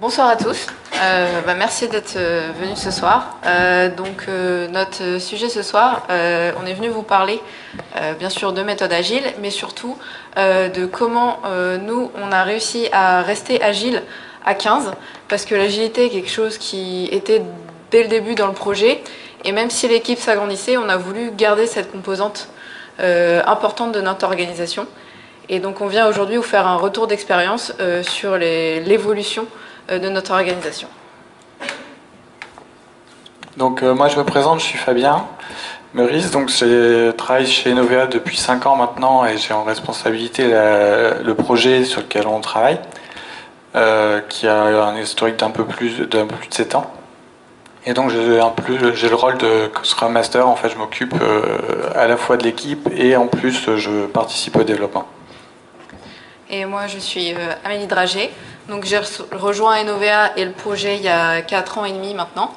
Bonsoir à tous. Merci d'être venus ce soir. Notre sujet ce soir, on est venu vous parler bien sûr de méthode agile, mais surtout de comment nous, on a réussi à rester agile à 15, parce que l'agilité est quelque chose qui était dès le début dans le projet, et même si l'équipe s'agrandissait, on a voulu garder cette composante importante de notre organisation. Et donc on vient aujourd'hui vous faire un retour d'expérience sur l'évolution de notre organisation. Donc moi je me présente, je suis Fabien Meurice, donc je travaille chez Enovea depuis 5 ans maintenant et j'ai en responsabilité le projet sur lequel on travaille, qui a un historique d'un peu plus de 7 ans. Et donc j'ai le rôle de Scrum Master, en fait je m'occupe à la fois de l'équipe et en plus je participe au développement. Et moi je suis Amélie Dragée, donc j'ai rejoint Enovea et le projet il y a 4 ans et demi maintenant.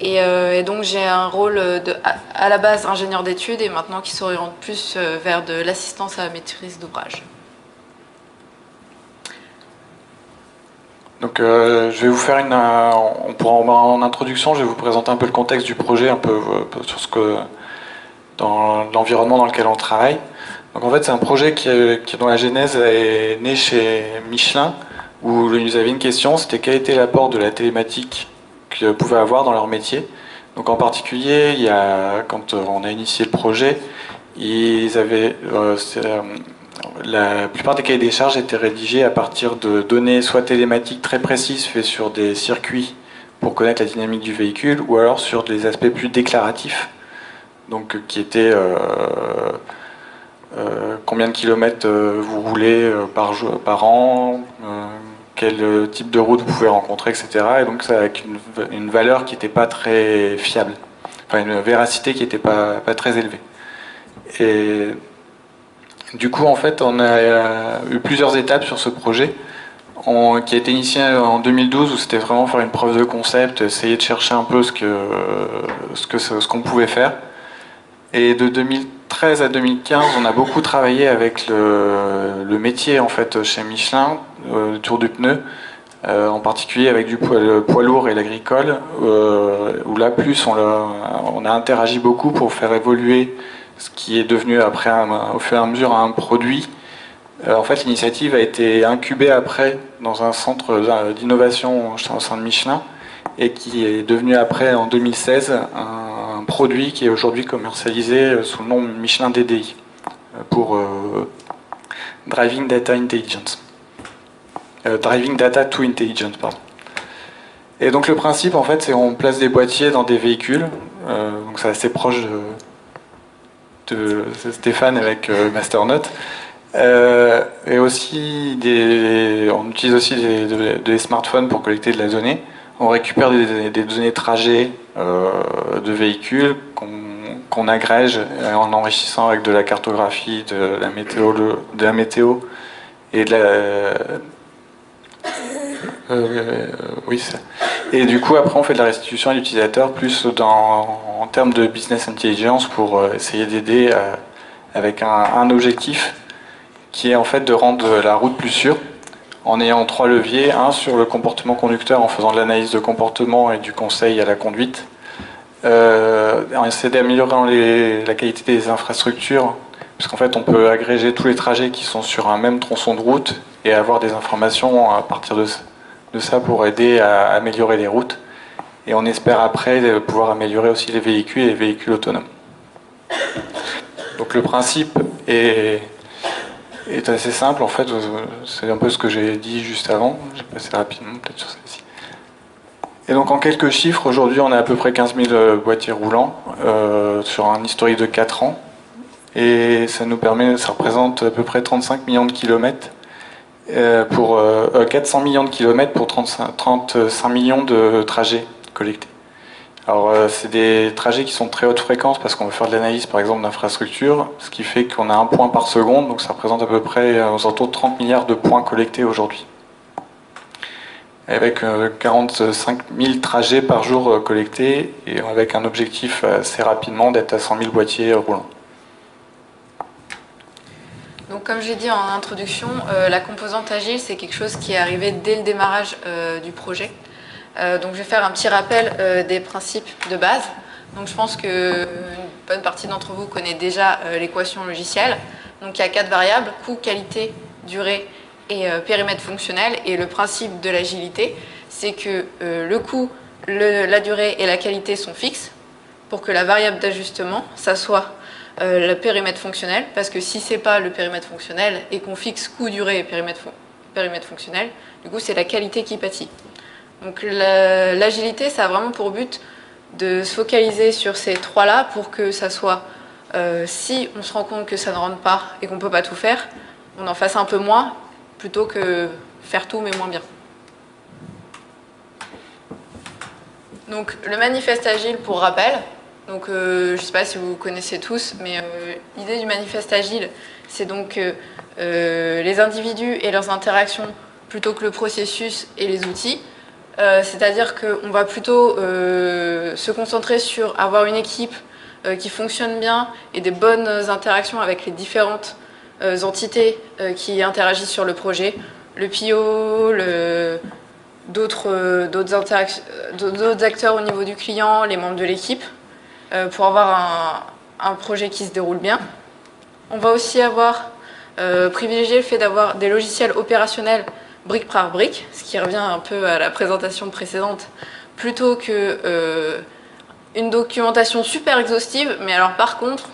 Et donc j'ai un rôle de, à la base ingénieur d'études et maintenant qui s'oriente plus vers de l'assistance à la maîtrise d'ouvrage. Donc je vais vous faire une... en introduction, je vais vous présenter un peu le contexte du projet, un peu sur ce que... dans l'environnement dans lequel on travaille. Donc en fait c'est un projet dont la genèse est née chez Michelin, où nous avions une question, c'était quel était l'apport de la télématique qu'ils pouvaient avoir dans leur métier. Donc en particulier, quand on a initié le projet, ils avaient... la plupart des cahiers des charges étaient rédigés à partir de données soit télématiques très précises faites sur des circuits pour connaître la dynamique du véhicule, ou alors sur des aspects plus déclaratifs, donc qui étaient combien de kilomètres vous roulez par an, quel type de route vous pouvez rencontrer, etc. Et donc ça avec une valeur qui n'était pas très fiable, enfin une véracité qui n'était pas très élevée. Et du coup, en fait, on a eu plusieurs étapes sur ce projet qui a été initié en 2012, où c'était vraiment faire une preuve de concept, essayer de chercher un peu ce qu'on pouvait faire. Et de 2013 à 2015, on a beaucoup travaillé avec le métier en fait chez Michelin, autour du pneu, en particulier avec le poids lourd et l'agricole, où là plus on a interagi beaucoup pour faire évoluer ce qui est devenu après, au fur et à mesure, un produit. En fait, l'initiative a été incubée après dans un centre d'innovation au sein de Michelin et qui est devenu après, en 2016, un produit qui est aujourd'hui commercialisé sous le nom Michelin DDI pour Driving Data to Intelligence, pardon. Et donc le principe, en fait, c'est qu'on place des boîtiers dans des véhicules, donc c'est assez proche de Stéphane avec Masternote, et aussi on utilise aussi des smartphones pour collecter de la donnée. On récupère des données trajets de véhicules qu'on agrège en enrichissant avec de la cartographie, de la météo et de la... oui, ça. Et du coup après on fait de la restitution à l'utilisateur plus en termes de business intelligence pour essayer d'aider avec un objectif qui est en fait de rendre la route plus sûre en ayant 3 leviers, un sur le comportement conducteur en faisant de l'analyse de comportement et du conseil à la conduite, on essaie d'améliorer la qualité des infrastructures puisqu'en fait on peut agréger tous les trajets qui sont sur un même tronçon de route et avoir des informations à partir de ça pour aider à améliorer les routes. Et on espère après pouvoir améliorer aussi les véhicules et les véhicules autonomes. Donc le principe est assez simple, en fait, c'est un peu ce que j'ai dit juste avant, j'ai passé rapidement peut-être sur celle-ci. Et donc en quelques chiffres, aujourd'hui on a à peu près 15 000 boîtiers roulants sur un historique de 4 ans, et ça représente à peu près 35 millions de kilomètres, pour 400 millions de kilomètres pour 35 millions de trajets collectés. Alors c'est des trajets qui sont de très haute fréquence parce qu'on veut faire de l'analyse par exemple d'infrastructures, ce qui fait qu'on a un point par seconde, donc ça représente à peu près aux alentours de 30 milliards de points collectés aujourd'hui. Avec 45 000 trajets par jour collectés et avec un objectif assez rapidement d'être à 100 000 boîtiers roulants. Donc Donc, comme j'ai dit en introduction, la composante agile, c'est quelque chose qui est arrivé dès le démarrage du projet. Donc, je vais faire un petit rappel des principes de base. Donc, je pense qu'une bonne partie d'entre vous connaît déjà l'équation logicielle. Donc, il y a 4 variables, coût, qualité, durée et périmètre fonctionnel. Et le principe de l'agilité, c'est que le coût, la durée et la qualité sont fixes pour que la variable d'ajustement, ça soit le périmètre fonctionnel, parce que si c'est pas le périmètre fonctionnel et qu'on fixe coût, durée et périmètre fonctionnel, du coup c'est la qualité qui pâtit. Donc l'agilité, ça a vraiment pour but de se focaliser sur ces trois-là pour que ça soit, si on se rend compte que ça ne rentre pas et qu'on peut pas tout faire, on en fasse un peu moins plutôt que faire tout mais moins bien. Donc le manifeste agile, pour rappel. Donc, je ne sais pas si vous connaissez tous, mais l'idée du manifeste agile, c'est donc que les individus et leurs interactions plutôt que le processus et les outils. C'est-à-dire qu'on va plutôt se concentrer sur avoir une équipe qui fonctionne bien et des bonnes interactions avec les différentes entités qui interagissent sur le projet. Le PO, d'autres acteurs au niveau du client, les membres de l'équipe, pour avoir un projet qui se déroule bien. On va aussi avoir privilégié le fait d'avoir des logiciels opérationnels brique par brique, ce qui revient un peu à la présentation précédente, plutôt que une documentation super exhaustive, mais alors par contre,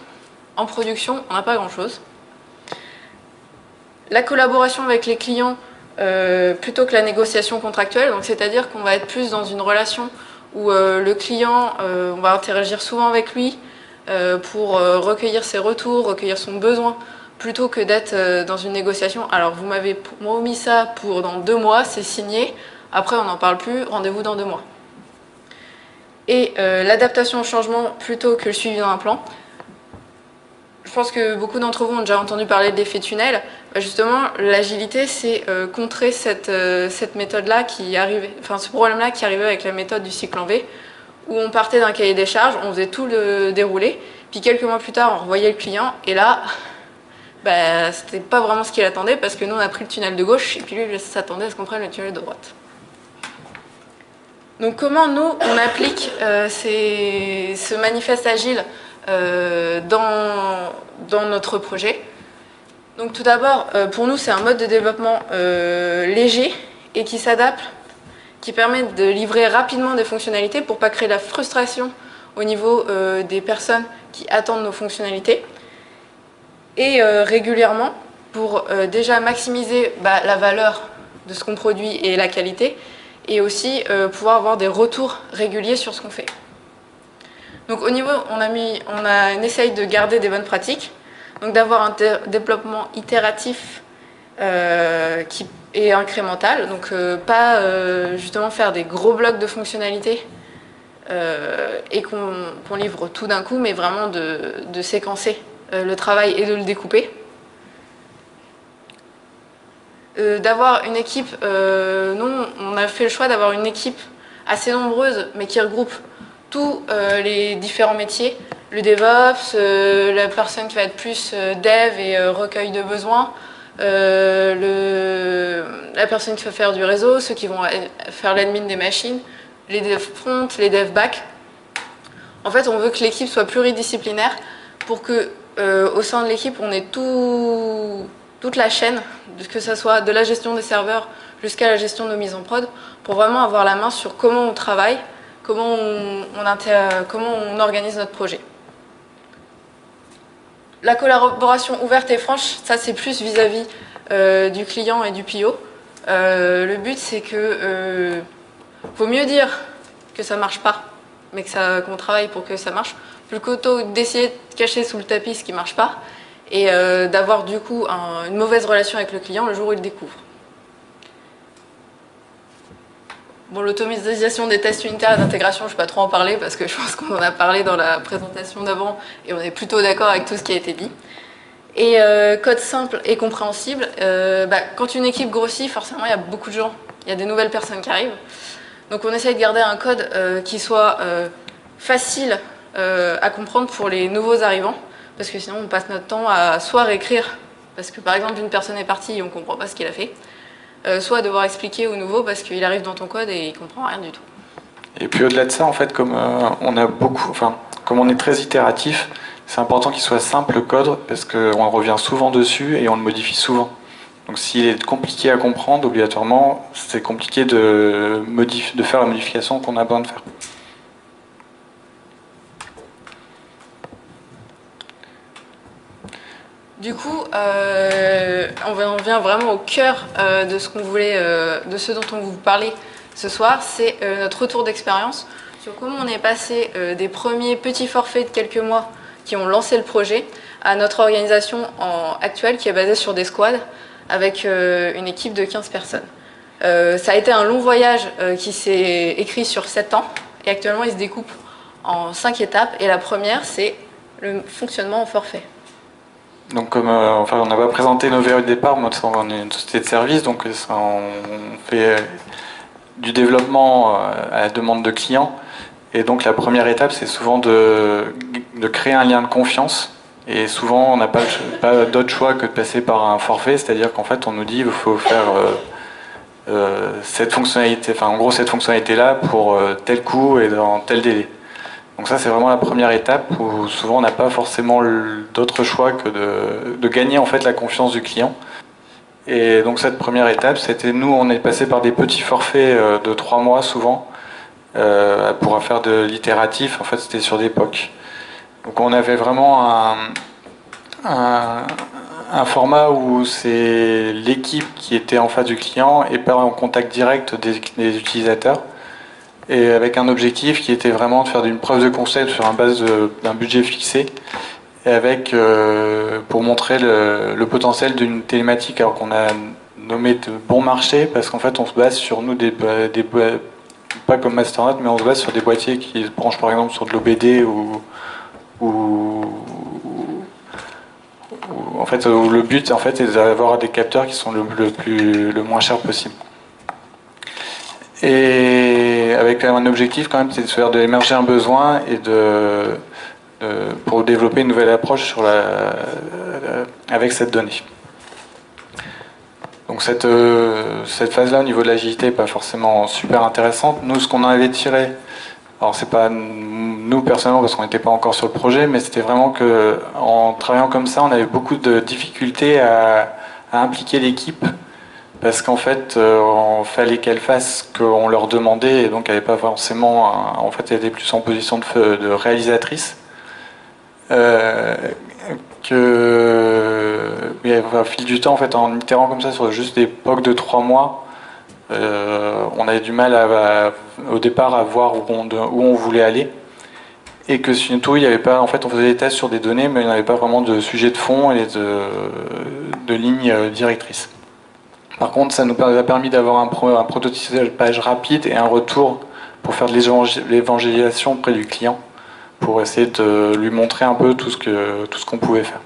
en production, on n'a pas grand-chose. La collaboration avec les clients plutôt que la négociation contractuelle, donc c'est-à-dire qu'on va être plus dans une relation où le client, on va interagir souvent avec lui pour recueillir ses retours, recueillir son besoin, plutôt que d'être dans une négociation. Alors, vous m'avez promis ça pour dans 2 mois, c'est signé, après on n'en parle plus, rendez-vous dans 2 mois. Et l'adaptation au changement plutôt que le suivi d'un plan. Je pense que beaucoup d'entre vous ont déjà entendu parler de l'effet tunnel. Justement, l'agilité, c'est contrer cette méthode-là qui arrivait, enfin ce problème-là qui arrivait avec la méthode du cycle en V, où on partait d'un cahier des charges, on faisait tout le déroulé, puis quelques mois plus tard, on revoyait le client, et là, bah, c'était pas vraiment ce qu'il attendait, parce que nous, on a pris le tunnel de gauche, et puis lui, il s'attendait à ce qu'on prenne le tunnel de droite. Donc, comment nous, on applique ce manifeste agile dans notre projet? Donc tout d'abord, pour nous, c'est un mode de développement léger et qui s'adapte, qui permet de livrer rapidement des fonctionnalités pour ne pas créer de la frustration au niveau des personnes qui attendent nos fonctionnalités. Et régulièrement, pour déjà maximiser la valeur de ce qu'on produit et la qualité, et aussi pouvoir avoir des retours réguliers sur ce qu'on fait. Donc au niveau, on essaye de garder des bonnes pratiques, donc d'avoir un développement itératif et incrémental, donc pas justement faire des gros blocs de fonctionnalités et qu'on livre tout d'un coup, mais vraiment de séquencer le travail et de le découper. D'avoir une équipe, nous on a fait le choix d'avoir une équipe assez nombreuse, mais qui regroupe tous les différents métiers, le DevOps, la personne qui va être plus dev et recueil de besoins, la personne qui va faire du réseau, ceux qui vont faire l'admin des machines, les dev front, les dev back. En fait, on veut que l'équipe soit pluridisciplinaire pour que, au sein de l'équipe, on ait toute la chaîne, que ce soit de la gestion des serveurs jusqu'à la gestion de nos mises en prod, pour vraiment avoir la main sur comment on travaille, comment on organise notre projet. La collaboration ouverte et franche, ça c'est plus vis-à-vis du client et du PO. Le but, c'est que vaut mieux dire que ça marche pas, mais qu'on travaille pour que ça marche, plutôt que d'essayer de cacher sous le tapis ce qui marche pas et d'avoir du coup une mauvaise relation avec le client le jour où il le découvre. Bon, l'automatisation des tests unitaires et d'intégration, je ne vais pas trop en parler parce que je pense qu'on en a parlé dans la présentation d'avant et on est plutôt d'accord avec tout ce qui a été dit. Et code simple et compréhensible, quand une équipe grossit, forcément il y a beaucoup de gens, il y a des nouvelles personnes qui arrivent. Donc on essaye de garder un code qui soit facile à comprendre pour les nouveaux arrivants, parce que sinon on passe notre temps à soit réécrire, parce que par exemple une personne est partie et on ne comprend pas ce qu'il a fait, soit devoir expliquer au nouveau parce qu'il arrive dans ton code et il ne comprend rien du tout. Et puis au-delà de ça, en fait, comme on a beaucoup, enfin, comme on est très itératif, c'est important qu'il soit simple le code parce qu'on revient souvent dessus et on le modifie souvent. Donc s'il est compliqué à comprendre, obligatoirement, c'est compliqué de faire la modification qu'on a besoin de faire. Du coup, on vient vraiment au cœur de ce qu'on voulait, de ce dont on vous parlait ce soir, c'est notre retour d'expérience sur comment on est passé des premiers petits forfaits de quelques mois qui ont lancé le projet à notre organisation actuelle qui est basée sur des squads avec une équipe de 15 personnes. Ça a été un long voyage qui s'est écrit sur 7 ans et actuellement il se découpe en 5 étapes et la première c'est le fonctionnement en forfait. Donc comme enfin, on n'a pas présenté Enovea au départ, on est une société de service, donc on fait du développement à la demande de clients et donc la première étape c'est souvent de créer un lien de confiance et souvent on n'a pas d'autre choix que de passer par un forfait, c'est-à-dire qu'en fait on nous dit qu'il faut faire cette fonctionnalité, enfin en gros cette fonctionnalité là pour tel coût et dans tel délai. Donc ça c'est vraiment la première étape où souvent on n'a pas forcément d'autre choix que de gagner en fait la confiance du client. Et donc cette première étape, c'était nous, on est passé par des petits forfaits de 3 mois souvent pour faire de l'itératif. En fait, c'était sur des POC. Donc on avait vraiment un format où c'est l'équipe qui était en face du client et pas en contact direct des utilisateurs. Et avec un objectif qui était vraiment de faire une preuve de concept sur la base d'un budget fixé. Et avec, pour montrer le potentiel d'une thématique, alors qu'on a nommé de bon marché, parce qu'en fait on se base sur nous, pas comme Masternote, mais on se base sur des boîtiers qui se branchent par exemple sur de l'OBD ou en fait, où le but en fait, est d'avoir des capteurs qui sont le moins cher possible. Et avec un objectif quand même, c'est de faire d'émerger un besoin et pour développer une nouvelle approche sur avec cette donnée. Donc cette phase-là, au niveau de l'agilité, n'est pas forcément super intéressante. Nous, ce qu'on avait tiré, alors c'est pas nous personnellement parce qu'on n'était pas encore sur le projet, mais c'était vraiment qu'en travaillant comme ça, on avait beaucoup de difficultés à impliquer l'équipe parce qu'en fait, il fallait qu'elle fasse ce qu'on leur demandait et donc elle n'avait pas forcément... En fait, elle était plus en position de réalisatrice. Au fil du temps, en fait, en itérant comme ça sur juste des POC de 3 mois, on avait du mal au départ à voir où on voulait aller, et que surtout il n'y avait pas, en fait, on faisait des tests sur des données, mais il n'y avait pas vraiment de sujet de fond et de ligne directrice. Par contre, ça nous a permis d'avoir un prototypage rapide et un retour pour faire de l'évangélisation auprès du client, pour essayer de lui montrer un peu tout ce qu'on pouvait faire.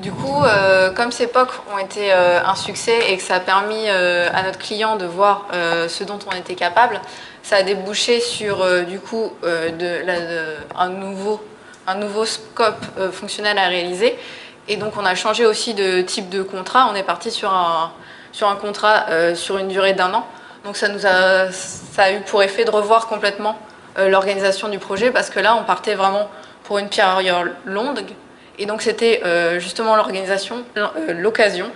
Du coup, comme ces POC ont été un succès et que ça a permis à notre client de voir ce dont on était capable, ça a débouché sur un nouveau scope fonctionnel à réaliser. Et donc on a changé aussi de type de contrat, on est parti sur un contrat sur une durée d'1 an. Donc ça a eu pour effet de revoir complètement l'organisation du projet parce que là, on partait vraiment pour une pierre longue. Et donc c'était justement l'occasion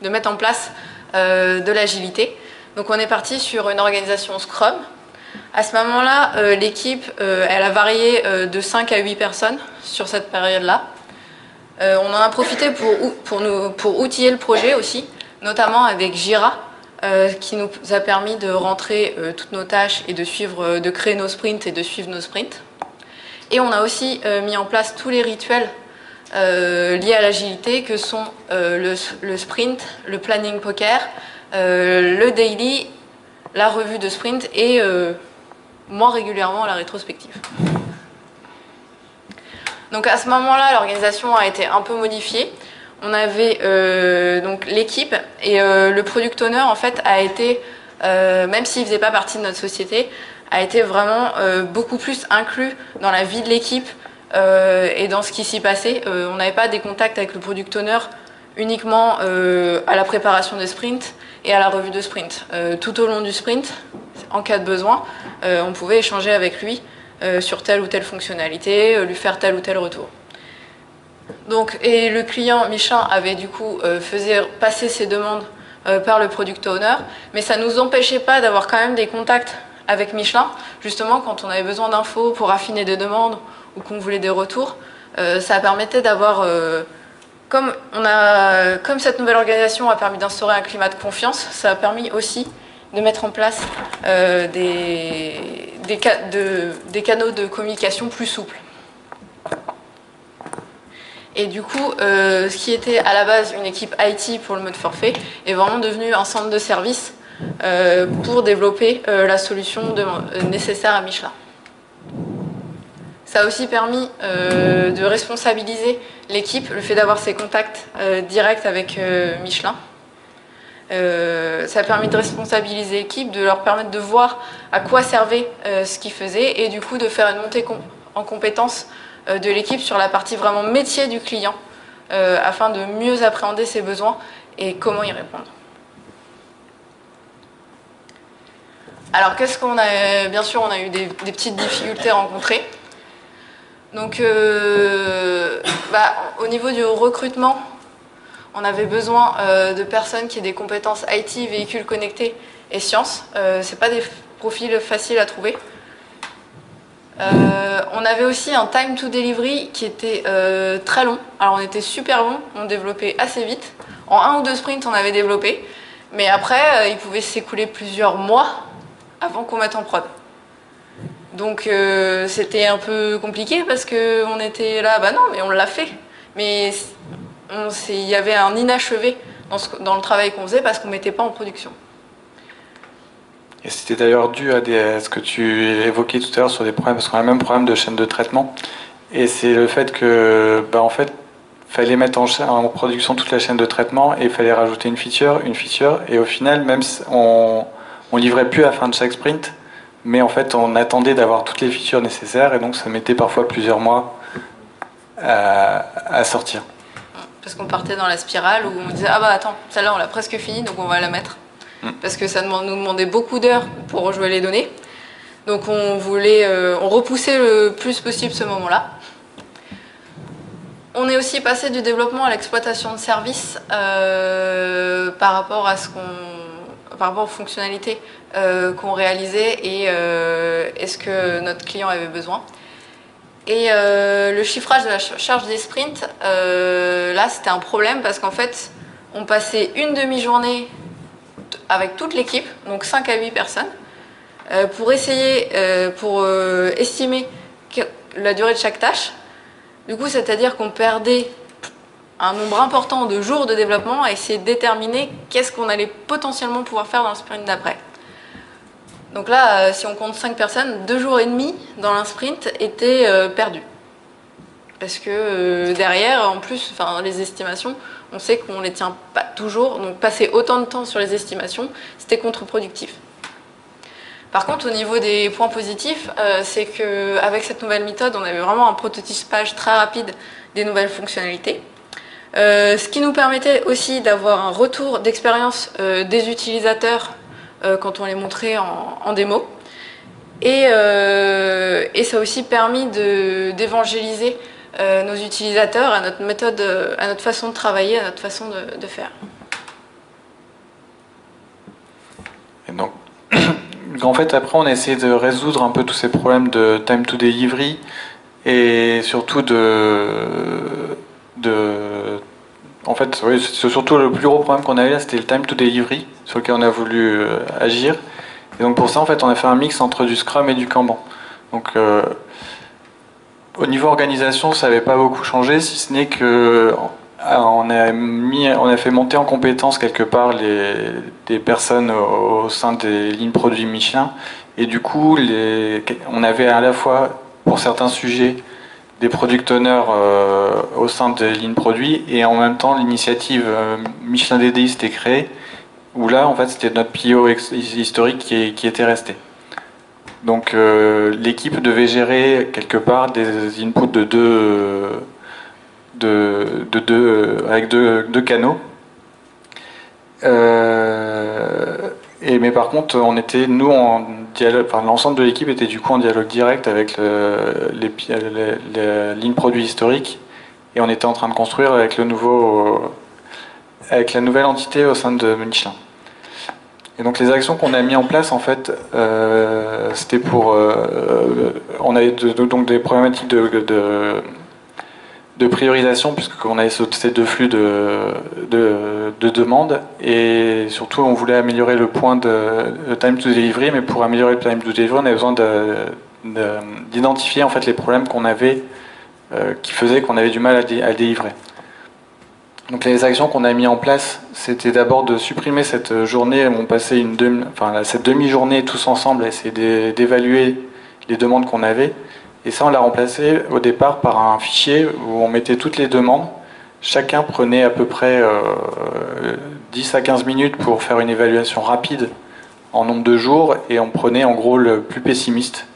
de mettre en place de l'agilité. Donc on est parti sur une organisation Scrum. À ce moment-là, l'équipe, elle a varié de 5 à 8 personnes sur cette période-là. On en a profité pour outiller le projet aussi, notamment avec Jira, qui nous a permis de rentrer toutes nos tâches et de créer nos sprints et de suivre nos sprints. Et on a aussi mis en place tous les rituels liés à l'agilité que sont le sprint, le planning poker, le daily, la revue de sprint et moins régulièrement la rétrospective. Donc à ce moment-là, l'organisation a été un peu modifiée. On avait donc l'équipe et le product owner en fait a été, même s'il ne faisait pas partie de notre société, a été vraiment beaucoup plus inclus dans la vie de l'équipe, Et dans ce qui s'y passait, on n'avait pas des contacts avec le product owner uniquement à la préparation des sprints et à la revue de sprint. Tout au long du sprint, en cas de besoin, on pouvait échanger avec lui sur telle ou telle fonctionnalité, lui faire tel ou tel retour. Donc, et le client Michelin avait du coup faisait passer ses demandes par le product owner, mais ça ne nous empêchait pas d'avoir quand même des contacts avec Michelin, justement quand on avait besoin d'infos pour affiner des demandes ou qu'on voulait des retours. Ça permettait d'avoir, comme cette nouvelle organisation a permis d'instaurer un climat de confiance, ça a permis aussi de mettre en place des canaux de communication plus souples. Et du coup, ce qui était à la base une équipe IT pour le mode forfait est vraiment devenu un centre de service pour développer la solution nécessaire à Michelin. Ça a aussi permis de responsabiliser l'équipe, le fait d'avoir ces contacts directs avec Michelin. Ça a permis de responsabiliser l'équipe, de leur permettre de voir à quoi servait ce qu'ils faisaient et du coup de faire une montée en compétence de l'équipe sur la partie vraiment métier du client afin de mieux appréhender ses besoins et comment y répondre. Alors qu'est-ce qu'on a, bien sûr on a eu des petites difficultés rencontrées. Donc au niveau du recrutement, on avait besoin de personnes qui aient des compétences IT, véhicules connectés et sciences. Ce n'est pas des profils faciles à trouver. On avait aussi un time to delivery qui était très long. Alors on était super bon, on développait assez vite. En un ou deux sprints on avait développé, mais après il pouvait s'écouler plusieurs mois avant qu'on mette en prod. Donc c'était un peu compliqué parce qu'on était là, bah non mais on l'a fait. Mais il y avait un inachevé dans le travail qu'on faisait parce qu'on ne mettait pas en production. Et c'était d'ailleurs dû à ce que tu évoquais tout à l'heure sur des problèmes, parce qu'on a le même problème de chaîne de traitement. Et c'est le fait que, en fait, fallait mettre en production toute la chaîne de traitement et il fallait rajouter une feature. Et au final, même on livrait plus à la fin de chaque sprint, mais en fait, on attendait d'avoir toutes les features nécessaires et donc ça mettait parfois plusieurs mois à sortir. Parce qu'on partait dans la spirale où on disait « Ah bah attends, celle-là on l'a presque finie, donc on va la mettre ». Parce que ça nous demandait beaucoup d'heures pour rejouer les données. Donc on repoussait le plus possible ce moment-là. On est aussi passé du développement à l'exploitation de services par rapport aux fonctionnalités qu'on réalisait et est-ce que notre client avait besoin. Et le chiffrage de la charge des sprints, là c'était un problème parce qu'en fait on passait une demi-journée avec toute l'équipe, donc 5 à 8 personnes, pour estimer la durée de chaque tâche. Du coup, c'est-à-dire qu'on perdait un nombre important de jours de développement à essayer de déterminer qu'est-ce qu'on allait potentiellement pouvoir faire dans le sprint d'après. Donc là, si on compte 5 personnes, 2 jours et demi dans un sprint étaient perdus. Parce que derrière, en plus, les estimations, on sait qu'on ne les tient pas toujours, donc passer autant de temps sur les estimations, c'était contre-productif. Par contre, au niveau des points positifs, c'est qu'avec cette nouvelle méthode, on avait vraiment un prototypage très rapide des nouvelles fonctionnalités. Ce qui nous permettait aussi d'avoir un retour d'expérience des utilisateurs quand on les montrait en démo. Et ça a aussi permis d'évangéliser nos utilisateurs à notre méthode, à notre façon de travailler, à notre façon de faire. Et donc, en fait, après, on a essayé de résoudre un peu tous ces problèmes de time to delivery et surtout en fait, oui, c'est surtout le plus gros problème qu'on avait là, c'était le time to delivery sur lequel on a voulu agir. Et donc pour ça, en fait, on a fait un mix entre du Scrum et du Kanban. Donc au niveau organisation, ça n'avait pas beaucoup changé, si ce n'est que on a fait monter en compétence quelque part des personnes au sein des lignes produits Michelin. Et du coup, on avait à la fois, pour certains sujets, des product owners au sein des lignes produits. Et en même temps, l'initiative Michelin DDI s'était créée, où là, en fait, c'était notre PO historique qui était resté. Donc l'équipe devait gérer quelque part des inputs de deux canaux. Mais par contre, on était, nous, en dialogue, enfin, l'ensemble de l'équipe était du coup en dialogue direct avec les lignes produits historiques, et on était en train de construire avec le nouveau, avec la nouvelle entité au sein de Michelin. Et donc les actions qu'on a mis en place, en fait, c'était pour, on avait donc des problématiques de priorisation, puisqu'on avait ces deux flux de demandes, et surtout on voulait améliorer le point de time to delivery, mais pour améliorer le time to delivery, on avait besoin d'identifier en fait les problèmes qu'on avait, qui faisaient qu'on avait du mal à délivrer. Donc les actions qu'on a mis en place, c'était d'abord de supprimer cette journée où on passait cette demi-journée tous ensemble à essayer d'évaluer les demandes qu'on avait. Et ça, on l'a remplacé au départ par un fichier où on mettait toutes les demandes. Chacun prenait à peu près 10 à 15 minutes pour faire une évaluation rapide en nombre de jours, et on prenait en gros le plus pessimiste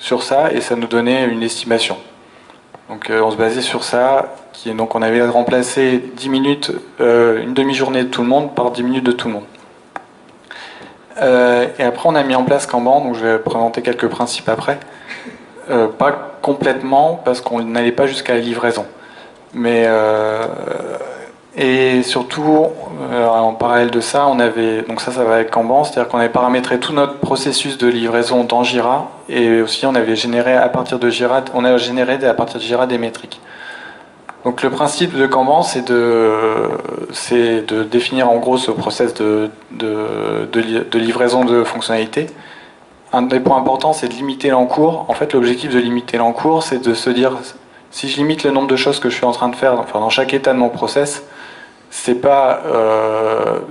sur ça, et ça nous donnait une estimation. Donc on se basait sur ça, donc on avait remplacé 10 minutes, une demi-journée de tout le monde par 10 minutes de tout le monde. Et après on a mis en place Kanban, donc je vais présenter quelques principes après. Pas complètement, parce qu'on n'allait pas jusqu'à la livraison. Mais, et surtout, en parallèle de ça, on avait, donc ça va avec Kanban, c'est-à-dire qu'on avait paramétré tout notre processus de livraison dans Jira, et aussi on avait généré à partir de Jira, des métriques. Donc le principe de Kanban, c'est de définir en gros ce process de livraison de fonctionnalités. Un des points importants, c'est de limiter l'encours. En fait, l'objectif de limiter l'encours, c'est de se dire, si je limite le nombre de choses que je suis en train de faire, enfin, dans chaque état de mon process, c'est pas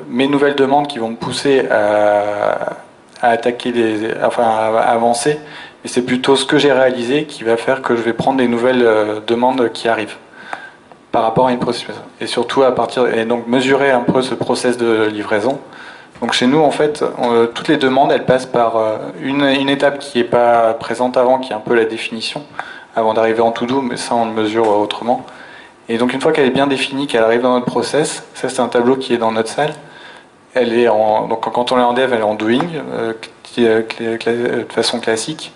mes nouvelles demandes qui vont me pousser à attaquer à avancer, mais c'est plutôt ce que j'ai réalisé qui va faire que je vais prendre des nouvelles demandes qui arrivent par rapport à une process. Et surtout et donc mesurer un peu ce process de livraison. Donc chez nous, en fait, toutes les demandes, elles passent par une étape qui n'est pas présente avant, qui est un peu la définition, avant d'arriver en to-do, mais ça, on le mesure autrement. Et donc une fois qu'elle est bien définie, qu'elle arrive dans notre process, ça c'est un tableau qui est dans notre salle, elle est donc quand on est en dev, elle est en doing, de façon classique.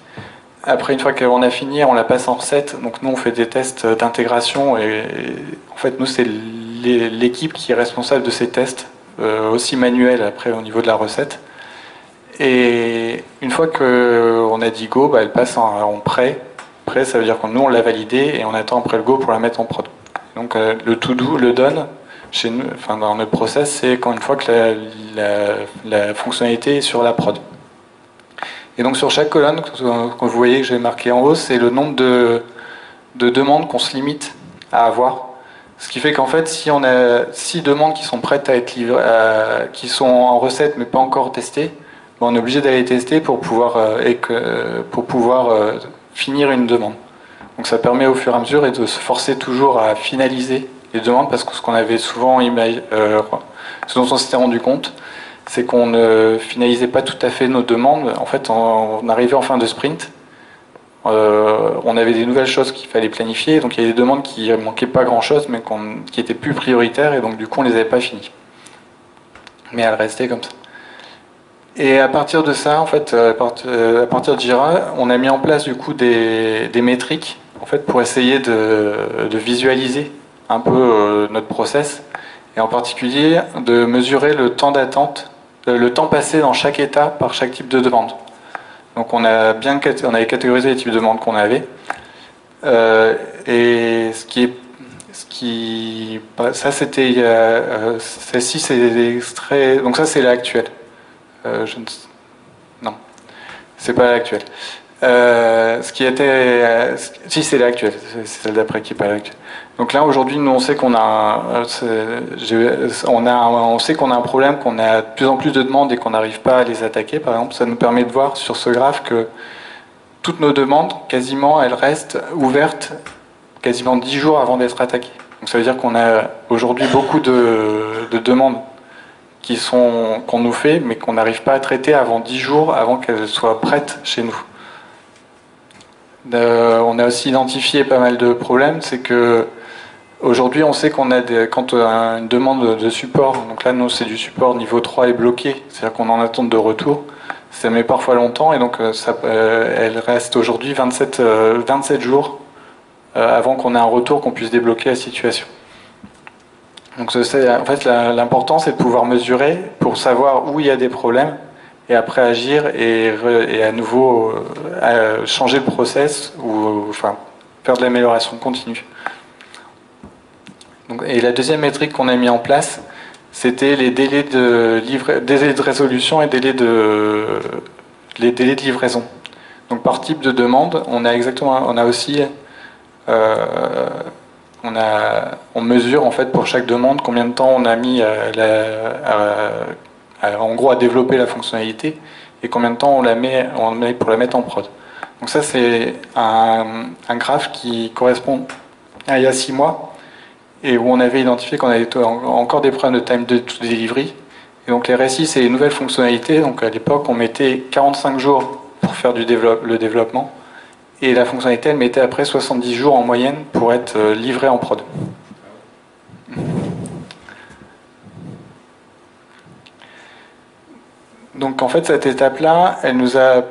Après, une fois qu'on a fini, on la passe en recette. Donc nous, on fait des tests d'intégration, et en fait, nous, c'est l'équipe qui est responsable de ces tests, aussi manuel après au niveau de la recette. Et une fois qu'on a dit go, bah, elle passe en prêt. Prêt, ça veut dire que nous on l'a validée et on attend après le go pour la mettre en prod. Donc le to-do, le done, chez nous, enfin, dans notre process, c'est quand une fois que la fonctionnalité est sur la prod. Et donc sur chaque colonne, que vous voyez que j'ai marqué en haut, c'est le nombre de demandes qu'on se limite à avoir. Ce qui fait qu'en fait, si on a 6 demandes qui sont prêtes à être livrées, qui sont en recette mais pas encore testées, ben on est obligé d'aller tester pour pouvoir, finir une demande. Donc ça permet au fur et à mesure de se forcer toujours à finaliser les demandes, parce que ce qu'on avait souvent, ce dont on s'était rendu compte, c'est qu'on ne finalisait pas tout à fait nos demandes. En fait, on arrivait en fin de sprint. On avait des nouvelles choses qu'il fallait planifier, donc il y avait des demandes qui manquaient pas grand chose, mais qui étaient plus prioritaires, et donc du coup on les avait pas finies, mais elles restaient comme ça. Et à partir de ça, en fait, à partir de Jira, on a mis en place du coup des métriques, en fait, pour essayer de visualiser un peu notre process, et en particulier de mesurer le temps d'attente, le temps passé dans chaque état par chaque type de demande. Donc on avait catégorisé les types de demandes qu'on avait. Et ça c'était, celle-ci c'est extraits, donc ça c'est l'actuel. Non, c'est pas l'actuel. Ce qui était, si c'est l'actuel, c'est celle d'après qui est pas l'actuel. Donc là aujourd'hui, nous on sait qu'on a, on sait qu'on a un problème, qu'on a de plus en plus de demandes et qu'on n'arrive pas à les attaquer. Par exemple, ça nous permet de voir sur ce graphe que toutes nos demandes, quasiment, elles restent ouvertes quasiment 10 jours avant d'être attaquées. Donc ça veut dire qu'on a aujourd'hui beaucoup de demandes qu'on nous fait, mais qu'on n'arrive pas à traiter avant 10 jours avant qu'elles soient prêtes chez nous. On a aussi identifié pas mal de problèmes, c'est que aujourd'hui on sait qu'on a quand une demande de support, donc là nous c'est du support niveau 3 est bloqué, c'est-à-dire qu'on en attend de retour, ça met parfois longtemps et donc ça, elle reste aujourd'hui 27 jours avant qu'on ait un retour, qu'on puisse débloquer la situation. Donc c'est, en fait l'important c'est de pouvoir mesurer pour savoir où il y a des problèmes et après agir et à nouveau changer le process ou enfin, faire de l'amélioration continue. Donc, et la deuxième métrique qu'on a mis en place, c'était les délais de, résolution et les délais de livraison. Donc par type de demande, on a exactement, on a aussi, on mesure en fait pour chaque demande combien de temps on a mis en gros à développer la fonctionnalité et combien de temps on met pour la mettre en prod. Donc ça c'est un graphe qui correspond à il y a 6 mois et où on avait identifié qu'on avait encore des problèmes de time to delivery. Et donc les récits c'est les nouvelles fonctionnalités, donc à l'époque on mettait 45 jours pour faire le développement et la fonctionnalité elle mettait après 70 jours en moyenne pour être livrée en prod. Donc en fait cette étape-là, elle nous a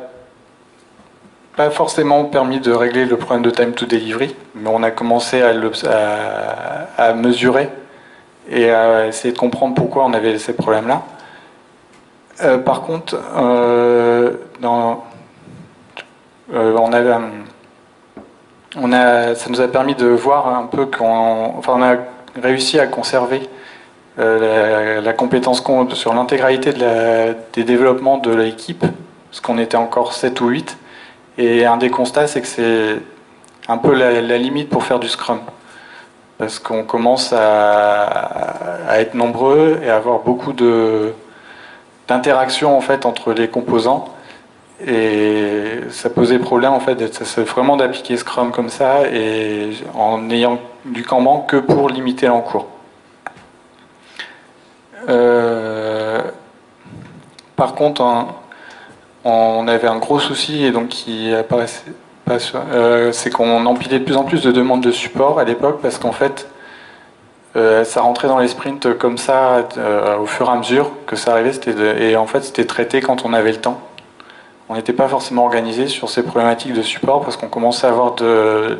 pas forcément permis de régler le problème de time to delivery, mais on a commencé à mesurer et à essayer de comprendre pourquoi on avait ces problèmes-là. Par contre, ça nous a permis de voir un peu qu'on, enfin, on a réussi à conserver la compétence sur l'intégralité des développements de l'équipe, parce qu'on était encore 7 ou 8, et un des constats c'est que c'est un peu la limite pour faire du Scrum, parce qu'on commence à être nombreux et à avoir beaucoup d'interactions en fait, entre les composants, et ça posait problème en fait, c'est vraiment d'appliquer Scrum comme ça, et en n'ayant du Kanban que pour limiter l'encours. Par contre, on avait un gros souci et donc qui apparaissait pas sur. C'est qu'on empilait de plus en plus de demandes de support à l'époque parce qu'en fait, ça rentrait dans les sprints comme ça au fur et à mesure que ça arrivait. Et en fait, c'était traité quand on avait le temps. On n'était pas forcément organisé sur ces problématiques de support parce qu'on commençait à avoir je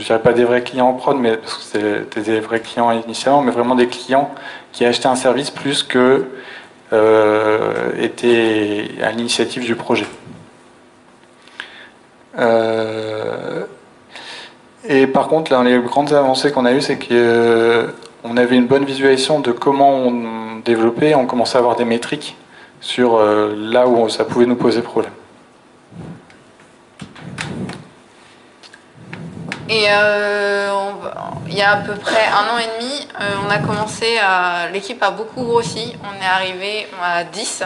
dirais pas des vrais clients en prod, mais parce que c'était des vrais clients initialement, mais vraiment des clients qui achetaient un service plus que étaient à l'initiative du projet. Et par contre, l'un des grandes avancées qu'on a eues, c'est qu'on avait une bonne visualisation de comment on développait, on commençait à avoir des métriques sur là où ça pouvait nous poser problème. Et il y a à peu près 1 an et demi, on a commencé à... L'équipe a beaucoup grossi, on est arrivé à 10.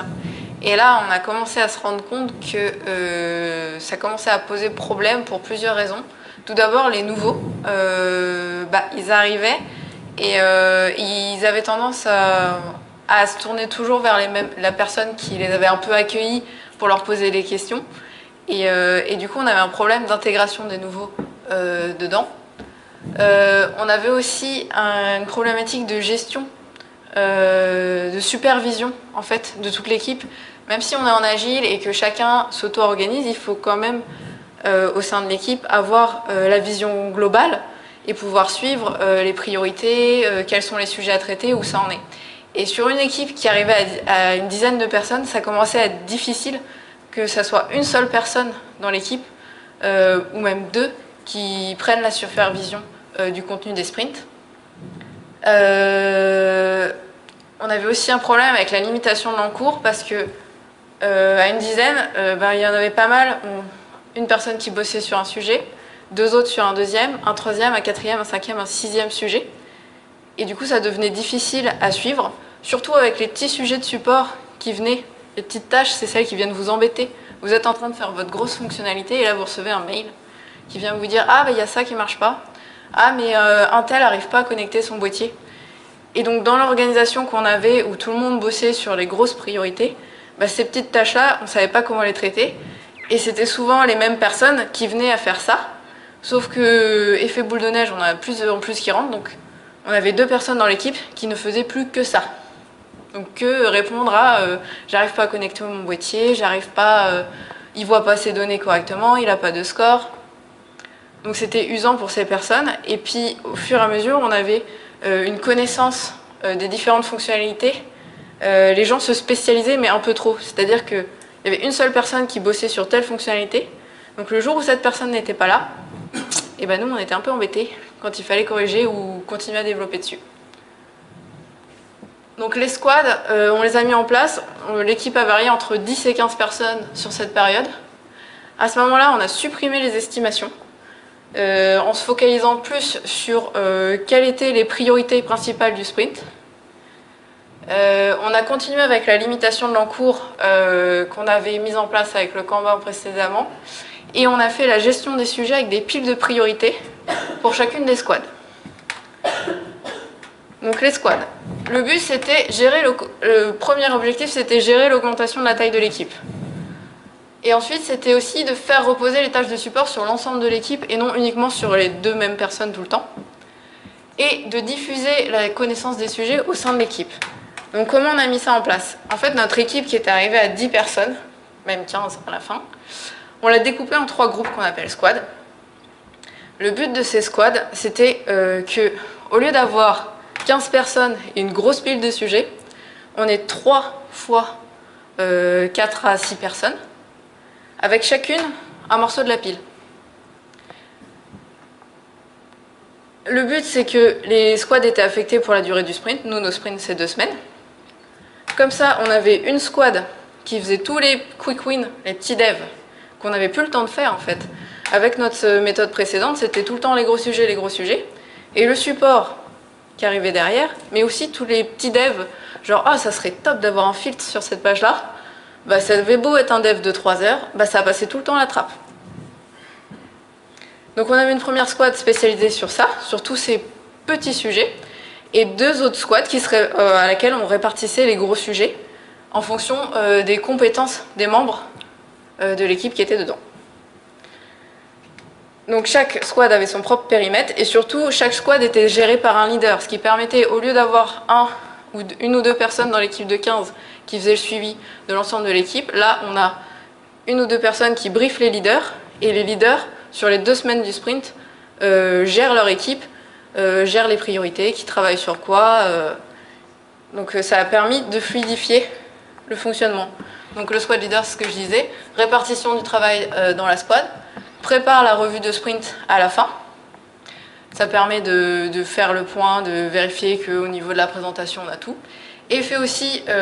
Et là, on a commencé à se rendre compte que ça commençait à poser problème pour plusieurs raisons. Tout d'abord, les nouveaux, ils arrivaient et ils avaient tendance à se tourner toujours vers la personne qui les avait un peu accueillis pour leur poser les questions. Et du coup, on avait un problème d'intégration des nouveaux. Dedans. On avait aussi une problématique de gestion, de supervision en fait de toute l'équipe. Même si on est en agile et que chacun s'auto-organise, il faut quand même au sein de l'équipe avoir la vision globale et pouvoir suivre les priorités, quels sont les sujets à traiter, où ça en est. Et sur une équipe qui arrivait à une dizaine de personnes, ça commençait à être difficile que ça soit une seule personne dans l'équipe ou même deux qui prennent la supervision du contenu des sprints. On avait aussi un problème avec la limitation de l'encours parce que à une dizaine, il y en avait pas mal. Une personne qui bossait sur un sujet, 2 autres sur un deuxième, un troisième, un quatrième, un cinquième, un sixième sujet. Et du coup, ça devenait difficile à suivre, surtout avec les petits sujets de support qui venaient. Les petites tâches, c'est celles qui viennent vous embêter. Vous êtes en train de faire votre grosse fonctionnalité et là, vous recevez un mail qui vient vous dire « Ah, il y a ça qui ne marche pas. Ah, mais un tel n'arrive pas à connecter son boîtier. » Et donc, dans l'organisation qu'on avait, où tout le monde bossait sur les grosses priorités, ces petites tâches-là, on ne savait pas comment les traiter. Et c'était souvent les mêmes personnes qui venaient à faire ça. Sauf que, effet boule de neige, on en a plus en plus qui rentrent. Donc, on avait deux personnes dans l'équipe qui ne faisaient plus que ça. Donc, que répondre à j'arrive pas à connecter mon boîtier, j'arrive pas, il voit pas ses données correctement, il a pas de score. Donc, c'était usant pour ces personnes. Et puis, au fur et à mesure, on avait une connaissance des différentes fonctionnalités. Les gens se spécialisaient, mais un peu trop. C'est-à-dire qu'il y avait une seule personne qui bossait sur telle fonctionnalité. Donc, le jour où cette personne n'était pas là, et ben nous, on était un peu embêtés quand il fallait corriger ou continuer à développer dessus. Donc les squads, on les a mis en place. L'équipe a varié entre 10 et 15 personnes sur cette période. À ce moment-là, on a supprimé les estimations en se focalisant plus sur quelles étaient les priorités principales du sprint. On a continué avec la limitation de l'encours qu'on avait mise en place avec le Kanban précédemment. Et on a fait la gestion des sujets avec des piles de priorités pour chacune des squads. Donc les squads. Le but, c'était gérer le premier objectif, c'était gérer l'augmentation de la taille de l'équipe. Et ensuite, c'était aussi de faire reposer les tâches de support sur l'ensemble de l'équipe et non uniquement sur les deux mêmes personnes tout le temps. Et de diffuser la connaissance des sujets au sein de l'équipe. Donc comment on a mis ça en place? En fait, notre équipe qui est arrivée à 10 personnes, même 15 à la fin, on l'a découpé en 3 groupes qu'on appelle squads. Le but de ces squads, c'était que, au lieu d'avoir 15 personnes et une grosse pile de sujets, on est 3 fois 4 à 6 personnes, avec chacune un morceau de la pile. Le but, c'est que les squads étaient affectés pour la durée du sprint. Nous, nos sprints, c'est 2 semaines. Comme ça, on avait une squad qui faisait tous les quick wins, les petits devs, qu'on n'avait plus le temps de faire en fait. Avec notre méthode précédente, c'était tout le temps les gros sujets, et le support qui arrivait derrière, mais aussi tous les petits devs, genre ah ça serait top d'avoir un filtre sur cette page-là, bah ça avait beau être un dev de 3 heures, bah ça passait tout le temps la trappe. Donc on avait une première squad spécialisée sur ça, sur tous ces petits sujets, et 2 autres squads qui seraient, à laquelle on répartissait les gros sujets en fonction des compétences des membres de l'équipe qui était dedans. Donc chaque squad avait son propre périmètre et surtout chaque squad était géré par un leader, ce qui permettait au lieu d'avoir une ou deux personnes dans l'équipe de 15 qui faisaient le suivi de l'ensemble de l'équipe, là on a 1 ou 2 personnes qui briefent les leaders et les leaders sur les 2 semaines du sprint gèrent leur équipe, gèrent les priorités, qui travaillent sur quoi. Donc ça a permis de fluidifier le fonctionnement. Donc le squad leader, c'est ce que je disais, répartition du travail dans la squad, prépare la revue de sprint à la fin. Ça permet de faire le point, de vérifier qu'au niveau de la présentation, on a tout. Et fait aussi, ça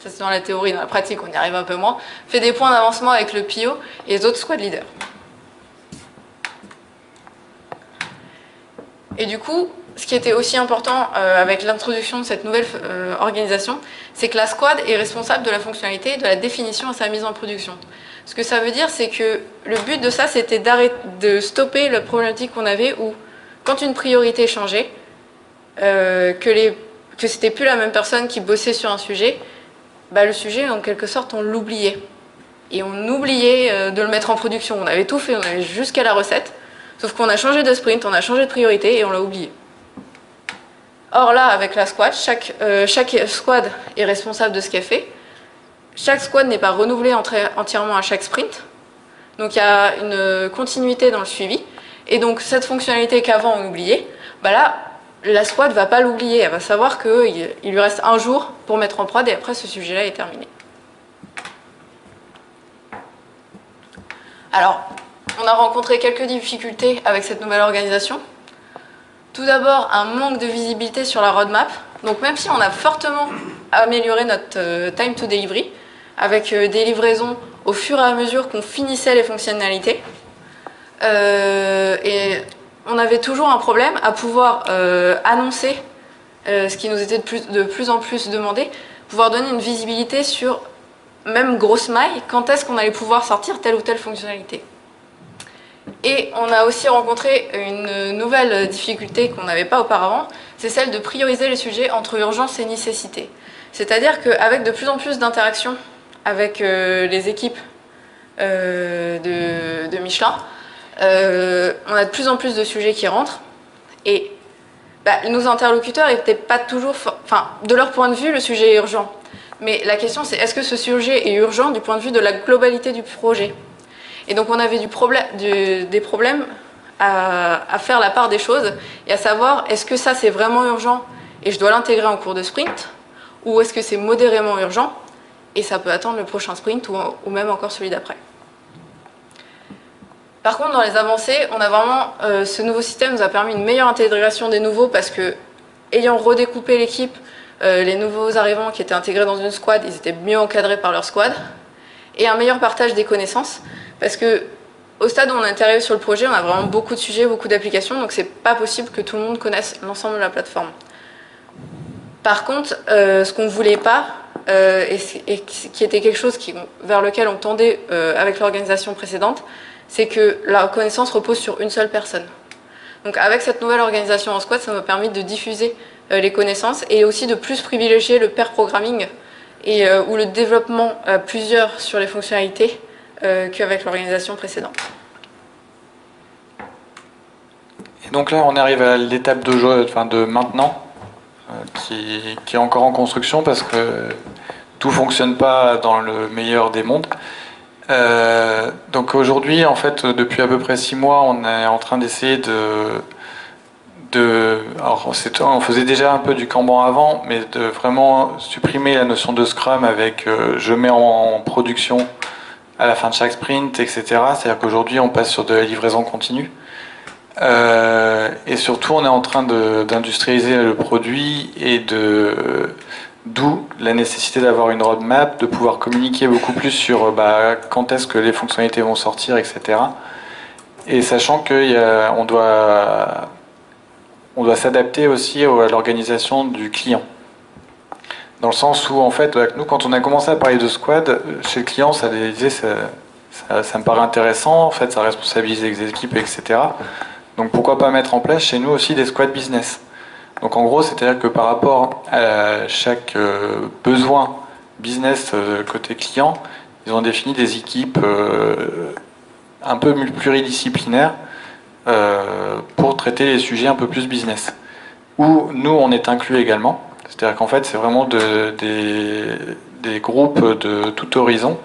c'est dans la théorie, dans la pratique, on y arrive un peu moins, fait des points d'avancement avec le PO et les autres squad leaders. Et du coup, ce qui était aussi important avec l'introduction de cette nouvelle organisation, c'est que la squad est responsable de la fonctionnalité et de la définition à sa mise en production. Ce que ça veut dire, c'est que le but de ça, c'était de stopper la problématique qu'on avait où, quand une priorité changeait, que c'était plus la même personne qui bossait sur un sujet, bah, le sujet, en quelque sorte, on l'oubliait. Et on oubliait de le mettre en production. On avait tout fait, on allait jusqu'à la recette, sauf qu'on a changé de sprint, on a changé de priorité et on l'a oublié. Or là, avec la squad, chaque squad est responsable de ce qu'elle fait. Chaque squad n'est pas renouvelé entièrement à chaque sprint. Donc il y a une continuité dans le suivi. Et donc cette fonctionnalité qu'avant on oubliait, bah là, la squad ne va pas l'oublier. Elle va savoir qu'il lui reste un jour pour mettre en prod et après ce sujet-là est terminé. Alors, on a rencontré quelques difficultés avec cette nouvelle organisation. Tout d'abord, un manque de visibilité sur la roadmap. Donc même si on a fortement amélioré notre time to delivery, avec des livraisons au fur et à mesure qu'on finissait les fonctionnalités, et on avait toujours un problème à pouvoir annoncer ce qui nous était de plus en plus demandé, pouvoir donner une visibilité sur, même grosse maille, quand est-ce qu'on allait pouvoir sortir telle ou telle fonctionnalité. Et on a aussi rencontré une nouvelle difficulté qu'on n'avait pas auparavant, c'est celle de prioriser les sujets entre urgence et nécessité. C'est-à-dire qu'avec de plus en plus d'interactions avec les équipes de Michelin, on a de plus en plus de sujets qui rentrent et nos interlocuteurs n'étaient pas toujours, de leur point de vue, le sujet est urgent. Mais la question c'est, est-ce que ce sujet est urgent du point de vue de la globalité du projet? Et donc on avait des problèmes à faire la part des choses et à savoir, est-ce que ça c'est vraiment urgent et je dois l'intégrer en cours de sprint, ou est-ce que c'est modérément urgent et ça peut attendre le prochain sprint ou même encore celui d'après. Par contre, dans les avancées, on a vraiment, ce nouveau système nous a permis une meilleure intégration des nouveaux parce que, ayant redécoupé l'équipe, les nouveaux arrivants qui étaient intégrés dans une squad, ils étaient mieux encadrés par leur squad, et un meilleur partage des connaissances parce que, au stade où on est arrivé sur le projet, on a vraiment beaucoup de sujets, beaucoup d'applications, donc c'est pas possible que tout le monde connaisse l'ensemble de la plateforme. Par contre, ce qu'on ne voulait pas, et qui était quelque chose vers lequel on tendait avec l'organisation précédente, c'est que la connaissance repose sur une seule personne. Donc avec cette nouvelle organisation en squad, ça m'a permis de diffuser les connaissances et aussi de plus privilégier le pair programming et, ou le développement à plusieurs sur les fonctionnalités qu'avec l'organisation précédente. Et donc là, on arrive à l'étape de jeu, de maintenant, qui est encore en construction parce que tout ne fonctionne pas dans le meilleur des mondes. Donc aujourd'hui, en fait, depuis à peu près 6 mois, on est en train d'essayer on faisait déjà un peu du Kanban avant, mais de vraiment supprimer la notion de Scrum avec je mets en production à la fin de chaque sprint, etc. C'est-à-dire qu'aujourd'hui, on passe sur de la livraison continue. Et surtout, on est en train d'industrialiser le produit et d'où la nécessité d'avoir une roadmap, de pouvoir communiquer beaucoup plus sur quand est-ce que les fonctionnalités vont sortir, etc. Et sachant qu'on doit s'adapter aussi à l'organisation du client. Dans le sens où, en fait, nous, quand on a commencé à parler de squad, chez le client, ça disait ça me paraît intéressant, en fait, ça responsabilise les équipes, etc. Donc pourquoi pas mettre en place chez nous aussi des squads business ? Donc en gros, c'est-à-dire que par rapport à chaque besoin business côté client, ils ont défini des équipes un peu pluridisciplinaires pour traiter les sujets un peu plus business. Où nous, on est inclus également. C'est-à-dire qu'en fait, c'est vraiment des groupes de tout horizon.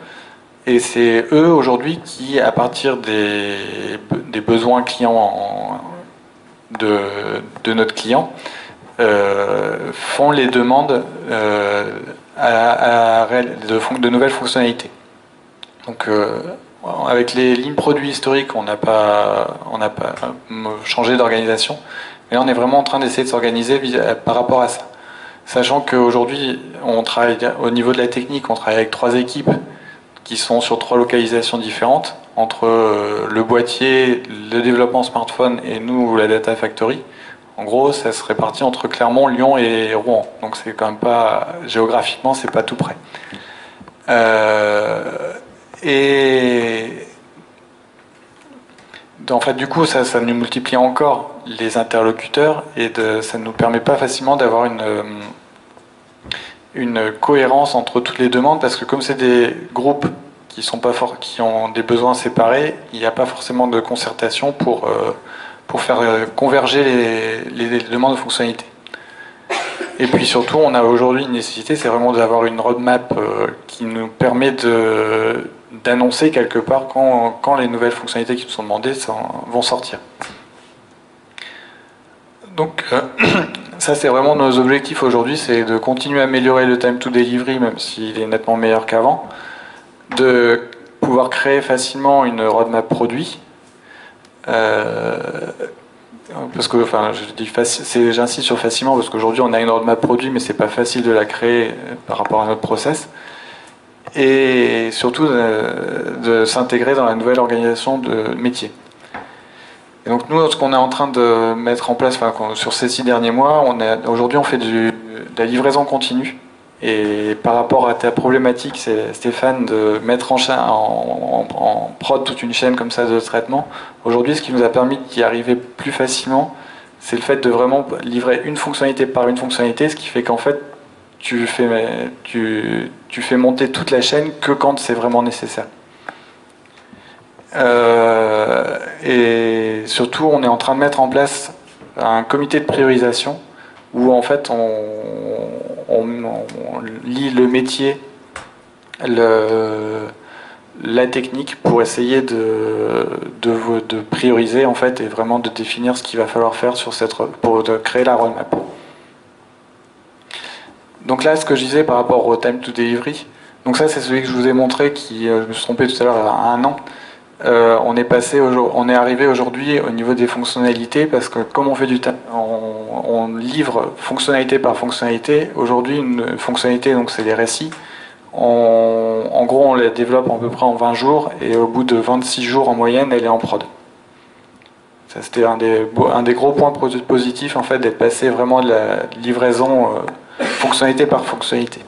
Et c'est eux aujourd'hui qui, à partir des besoins clients de notre client, font les demandes de nouvelles fonctionnalités. Donc avec les lignes produits historiques, on n'a pas changé d'organisation, mais là on est vraiment en train d'essayer de s'organiser par rapport à ça. Sachant qu'aujourd'hui, on travaille au niveau de la technique, on travaille avec 3 équipes qui sont sur 3 localisations différentes, entre le boîtier, le développement smartphone et nous, la Data Factory. En gros, ça se répartit entre Clermont, Lyon et Rouen. Donc c'est quand même pas, géographiquement, c'est pas tout près. En fait, du coup, ça nous multiplie encore les interlocuteurs et ça ne nous permet pas facilement d'avoir une cohérence entre toutes les demandes, parce que comme c'est des groupes qui ont des besoins séparés, il n'y a pas forcément de concertation pour faire converger les demandes de fonctionnalités. Et puis surtout, on a aujourd'hui une nécessité, c'est vraiment d'avoir une roadmap qui nous permet d'annoncer quelque part quand les nouvelles fonctionnalités qui nous sont demandées vont sortir. Donc ça, c'est vraiment nos objectifs aujourd'hui, c'est de continuer à améliorer le time to delivery, même s'il est nettement meilleur qu'avant, de pouvoir créer facilement une roadmap produit, parce que, j'insiste sur facilement, parce qu'aujourd'hui on a une roadmap produit, mais c'est pas facile de la créer par rapport à notre process, et surtout de s'intégrer dans la nouvelle organisation de métier. Et donc nous, ce qu'on est en train de mettre en place, sur ces 6 derniers mois, aujourd'hui on fait de la livraison continue. Et par rapport à ta problématique, Stéphane, de mettre en prod toute une chaîne comme ça de traitement, aujourd'hui ce qui nous a permis d'y arriver plus facilement, c'est le fait de vraiment livrer une fonctionnalité par une fonctionnalité, ce qui fait qu'en fait tu fais monter toute la chaîne que quand c'est vraiment nécessaire. Et surtout, on est en train de mettre en place un comité de priorisation où en fait on lit le métier, la technique pour essayer de prioriser en fait et vraiment de définir ce qu'il va falloir faire sur cette pour créer la roadmap. Donc là, ce que je disais par rapport au time to delivery, donc ça c'est celui que je vous ai montré qui, je me suis trompé tout à l'heure, à 1 an. On est arrivé aujourd'hui au niveau des fonctionnalités parce que comme on fait du on livre fonctionnalité par fonctionnalité. Aujourd'hui, une fonctionnalité, donc c'est les récits. En gros, on la développe à peu près en 20 jours et au bout de 26 jours en moyenne, elle est en prod. Ça, c'était un des gros points positifs en fait, d'être passé vraiment de la livraison fonctionnalité par fonctionnalité.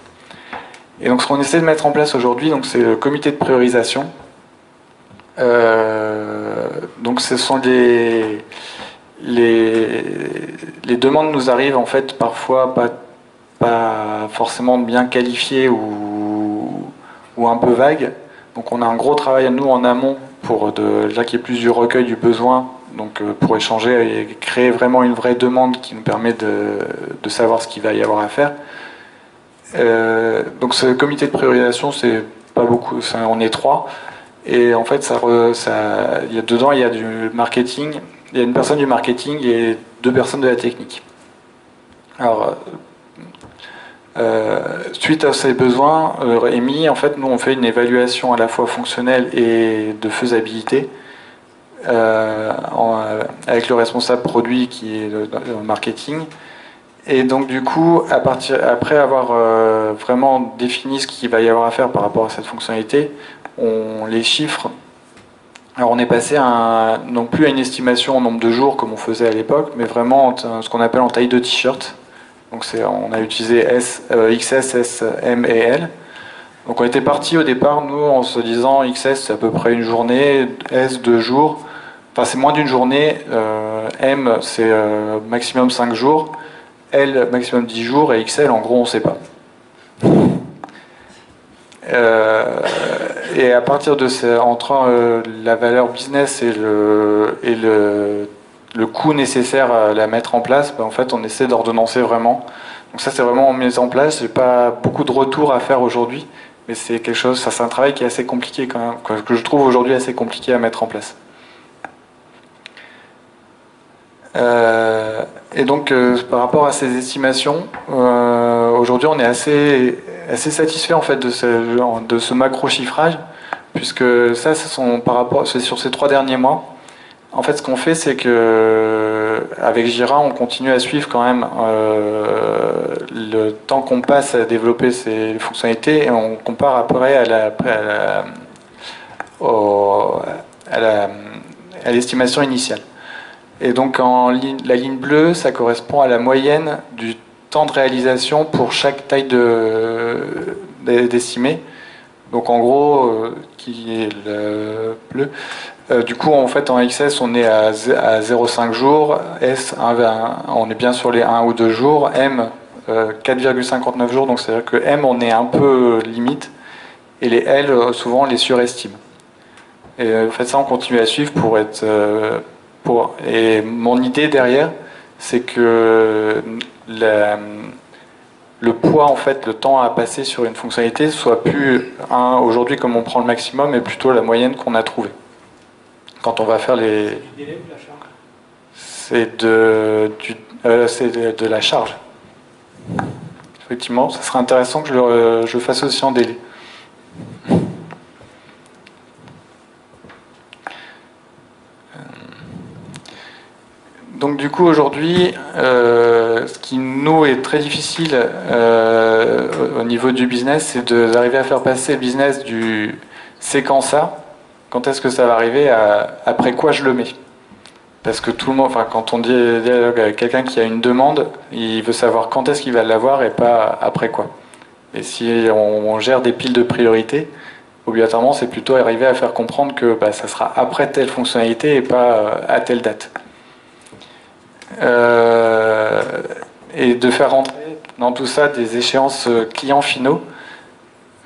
Et donc, ce qu'on essaie de mettre en place aujourd'hui, donc c'est le comité de priorisation. Donc ce sont les demandes nous arrivent en fait parfois pas forcément bien qualifiées ou un peu vagues. Donc on a un gros travail à nous en amont pour là qui est plus du recueil du besoin, donc pour échanger et créer vraiment une vraie demande qui nous permet de savoir ce qu'il va y avoir à faire. Donc ce comité de priorisation, c'est pas beaucoup, on est 3. Et en fait, dedans, il y a du marketing, il y a une personne du marketing et 2 personnes de la technique. Alors, suite à ces besoins émis, en fait, nous, on fait une évaluation à la fois fonctionnelle et de faisabilité avec le responsable produit qui est le marketing. Et donc, du coup, après avoir vraiment défini ce qu'il va y avoir à faire par rapport à cette fonctionnalité, on les chiffre. Alors on est passé non plus à une estimation en nombre de jours comme on faisait à l'époque, mais vraiment ce qu'on appelle en taille de t-shirt. Donc on a utilisé XS, S, M et L. Donc on était parti au départ, nous, en se disant XS c'est à peu près une journée, S 2 jours, enfin c'est moins d'une journée, M c'est maximum 5 jours, L maximum 10 jours et XL en gros on ne sait pas. Et à partir de la valeur business et le coût nécessaire à la mettre en place, en fait, on essaie d'ordonnancer vraiment. Donc ça, c'est vraiment en mise en place. J'ai pas beaucoup de retours à faire aujourd'hui, mais c'est quelque chose. Ça, c'est un travail qui est assez compliqué quand même, que je trouve aujourd'hui assez compliqué à mettre en place. Et donc, par rapport à ces estimations, aujourd'hui, on est assez satisfait en fait de ce macro chiffrage, puisque ça, c'est sur ces 3 derniers mois. En fait, ce qu'on fait, c'est que avec Jira, on continue à suivre quand même le temps qu'on passe à développer ces fonctionnalités et on compare après à l'estimation initiale. Et donc, la ligne bleue, ça correspond à la moyenne du temps de réalisation pour chaque taille d'estimée. Donc en gros, qui est le bleu. Du coup, en fait, en XS, on est à 0,5 jours. S, on est bien sur les 1 ou 2 jours. M, 4,59 jours. Donc c'est-à-dire que M, on est un peu limite. Et les L, souvent, on les surestime. Et en fait, ça, on continue à suivre pour être... Et mon idée derrière, c'est que... le poids, en fait, le temps à passer sur une fonctionnalité soit plus aujourd'hui comme on prend le maximum, mais plutôt la moyenne qu'on a trouvée. Quand on va faire les... C'est de la charge. Effectivement, ça serait intéressant que je le fasse aussi en délai. Donc du coup aujourd'hui, ce qui nous est très difficile au niveau du business, c'est d'arriver à faire passer le business du c'est quand ça, quand est-ce que ça va arriver, après quoi je le mets. Parce que tout le monde, enfin quand on dialogue avec quelqu'un qui a une demande, il veut savoir quand est-ce qu'il va l'avoir et pas après quoi. Et si on gère des piles de priorités, obligatoirement c'est plutôt arriver à faire comprendre que bah, ça sera après telle fonctionnalité et pas à telle date. Et de faire rentrer dans tout ça des échéances clients finaux.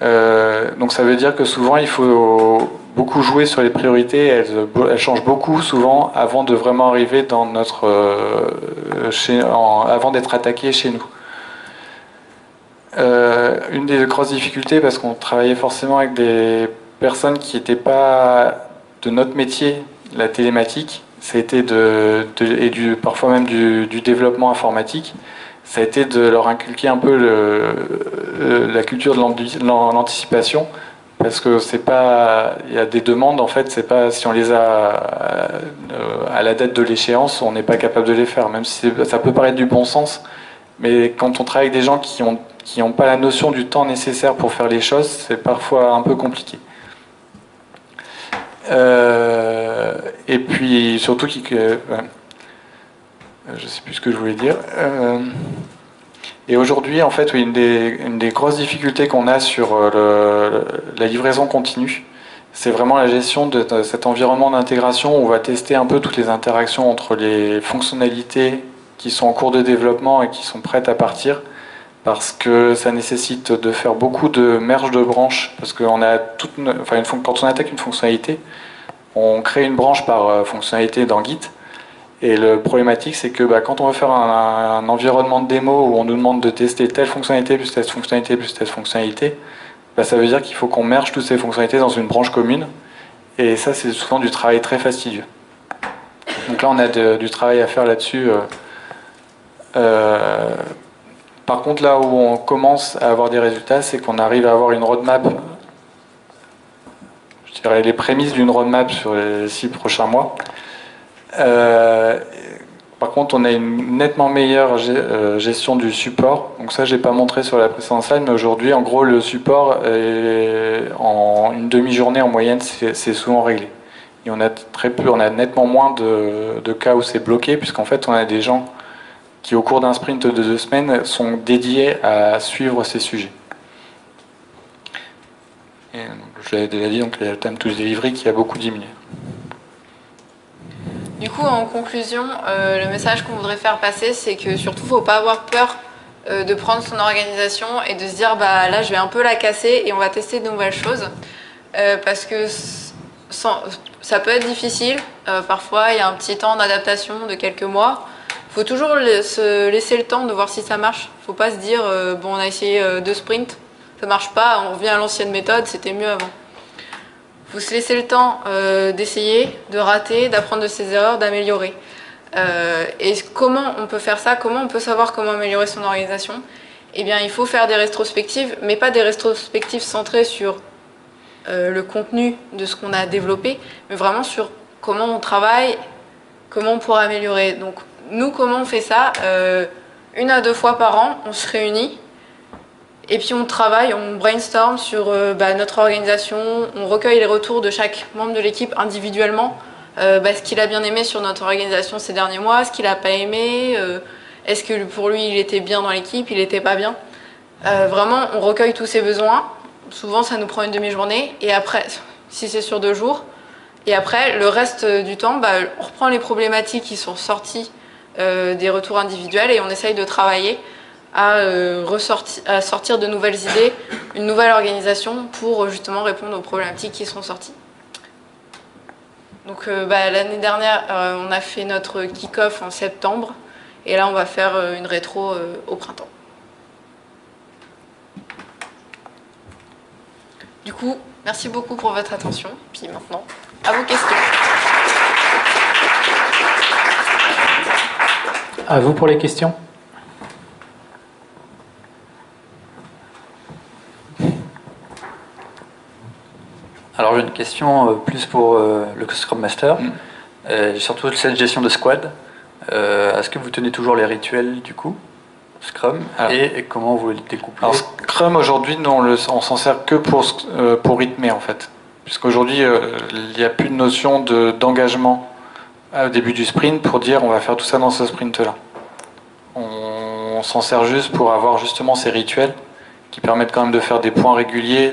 Donc ça veut dire que souvent il faut beaucoup joué sur les priorités, elles changent beaucoup souvent avant de vraiment arriver dans notre, avant d'être attaquées chez nous. Une des grosses difficultés, parce qu'on travaillait forcément avec des personnes qui n'étaient pas de notre métier, la télématique, ça a été parfois même du développement informatique, ça a été de leur inculquer un peu la culture de l'anticipation, parce que c'est pas, il y a des demandes en fait, c'est pas si on les a à la date de l'échéance, on n'est pas capable de les faire, même si ça peut paraître du bon sens, mais quand on travaille avec des gens qui n'ont pas la notion du temps nécessaire pour faire les choses, c'est parfois un peu compliqué. Et puis surtout je sais plus ce que je voulais dire. Et aujourd'hui, en fait, oui, une des grosses difficultés qu'on a sur la livraison continue, c'est vraiment la gestion de cet environnement d'intégration où on va tester un peu toutes les interactions entre les fonctionnalités qui sont en cours de développement et qui sont prêtes à partir, parce que ça nécessite de faire beaucoup de merge de branches, parce qu'on a quand on attaque une fonctionnalité, on crée une branche par fonctionnalité dans Git. Et le problématique, c'est que quand on veut faire un environnement de démo où on nous demande de tester telle fonctionnalité, plus telle fonctionnalité, plus telle fonctionnalité, ça veut dire qu'il faut qu'on merge toutes ces fonctionnalités dans une branche commune. Et ça, c'est souvent du travail très fastidieux. Donc là, on a du travail à faire là-dessus. Par contre, là où on commence à avoir des résultats, c'est qu'on arrive à avoir une roadmap, je dirais les prémices d'une roadmap sur les 6 prochains mois. Par contre, on a une nettement meilleure gestion du support. Donc ça, je n'ai pas montré sur la précédente slide, mais aujourd'hui, en gros, le support, en une demi-journée en moyenne, c'est souvent réglé. Et on a nettement moins de cas où c'est bloqué, puisqu'en fait, on a des gens qui, au cours d'un sprint de 2 semaines, sont dédiés à suivre ces sujets. Et, je l'avais déjà dit, donc, il y a le time to delivery qui a beaucoup diminué. Du coup, en conclusion, le message qu'on voudrait faire passer, c'est que surtout, il ne faut pas avoir peur de prendre son organisation et de se dire, là, je vais un peu la casser et on va tester de nouvelles choses. Parce que ça peut être difficile. Parfois, il y a un petit temps d'adaptation de quelques mois. Il faut toujours se laisser le temps de voir si ça marche. Il ne faut pas se dire, on a essayé 2 sprints, ça ne marche pas, on revient à l'ancienne méthode, c'était mieux avant. Vous se laissez le temps d'essayer, de rater, d'apprendre de ses erreurs, d'améliorer. Et comment on peut faire ça? Comment on peut savoir comment améliorer son organisation? Eh bien, il faut faire des rétrospectives, mais pas des rétrospectives centrées sur le contenu de ce qu'on a développé, mais vraiment sur comment on travaille, comment on pourrait améliorer. Donc, nous, comment on fait ça? 1 à 2 fois par an, on se réunit. Et puis on travaille, on brainstorm sur notre organisation, on recueille les retours de chaque membre de l'équipe individuellement, ce qu'il a bien aimé sur notre organisation ces derniers mois, ce qu'il n'a pas aimé, est-ce que pour lui il était bien dans l'équipe, il n'était pas bien. Vraiment, on recueille tous ses besoins, souvent ça nous prend une demi-journée, et après, si c'est sur 2 jours, et après le reste du temps, on reprend les problématiques qui sont sorties des retours individuels et on essaye de travailler à sortir de nouvelles idées, une nouvelle organisation pour justement répondre aux problématiques qui sont sorties. Donc l'année dernière, on a fait notre kick-off en septembre et là on va faire une rétro au printemps. Du coup, merci beaucoup pour votre attention. Puis maintenant, à vos questions. À vous pour les questions. Alors j'ai une question plus pour le Scrum Master, surtout cette gestion de squad. Est-ce que vous tenez toujours les rituels du coup, Scrum, et comment vous les découpez? Alors Scrum aujourd'hui, on s'en sert que pour rythmer en fait, puisqu'aujourd'hui il n'y a plus de notion d'engagement au début du sprint pour dire on va faire tout ça dans ce sprint là. On s'en sert juste pour avoir justement ces rituels qui permettent quand même de faire des points réguliers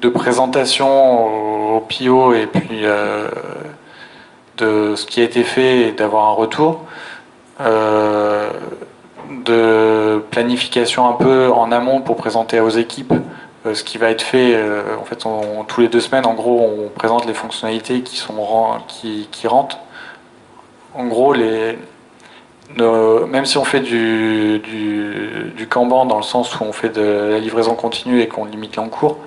de présentation au PO et puis de ce qui a été fait et d'avoir un retour, de planification un peu en amont pour présenter aux équipes Ce qui va être fait, en fait, tous les 2 semaines, en gros, on présente les fonctionnalités qui rentrent. En gros, même si on fait du Kanban dans le sens où on fait de la livraison continue et qu'on limite l'encours,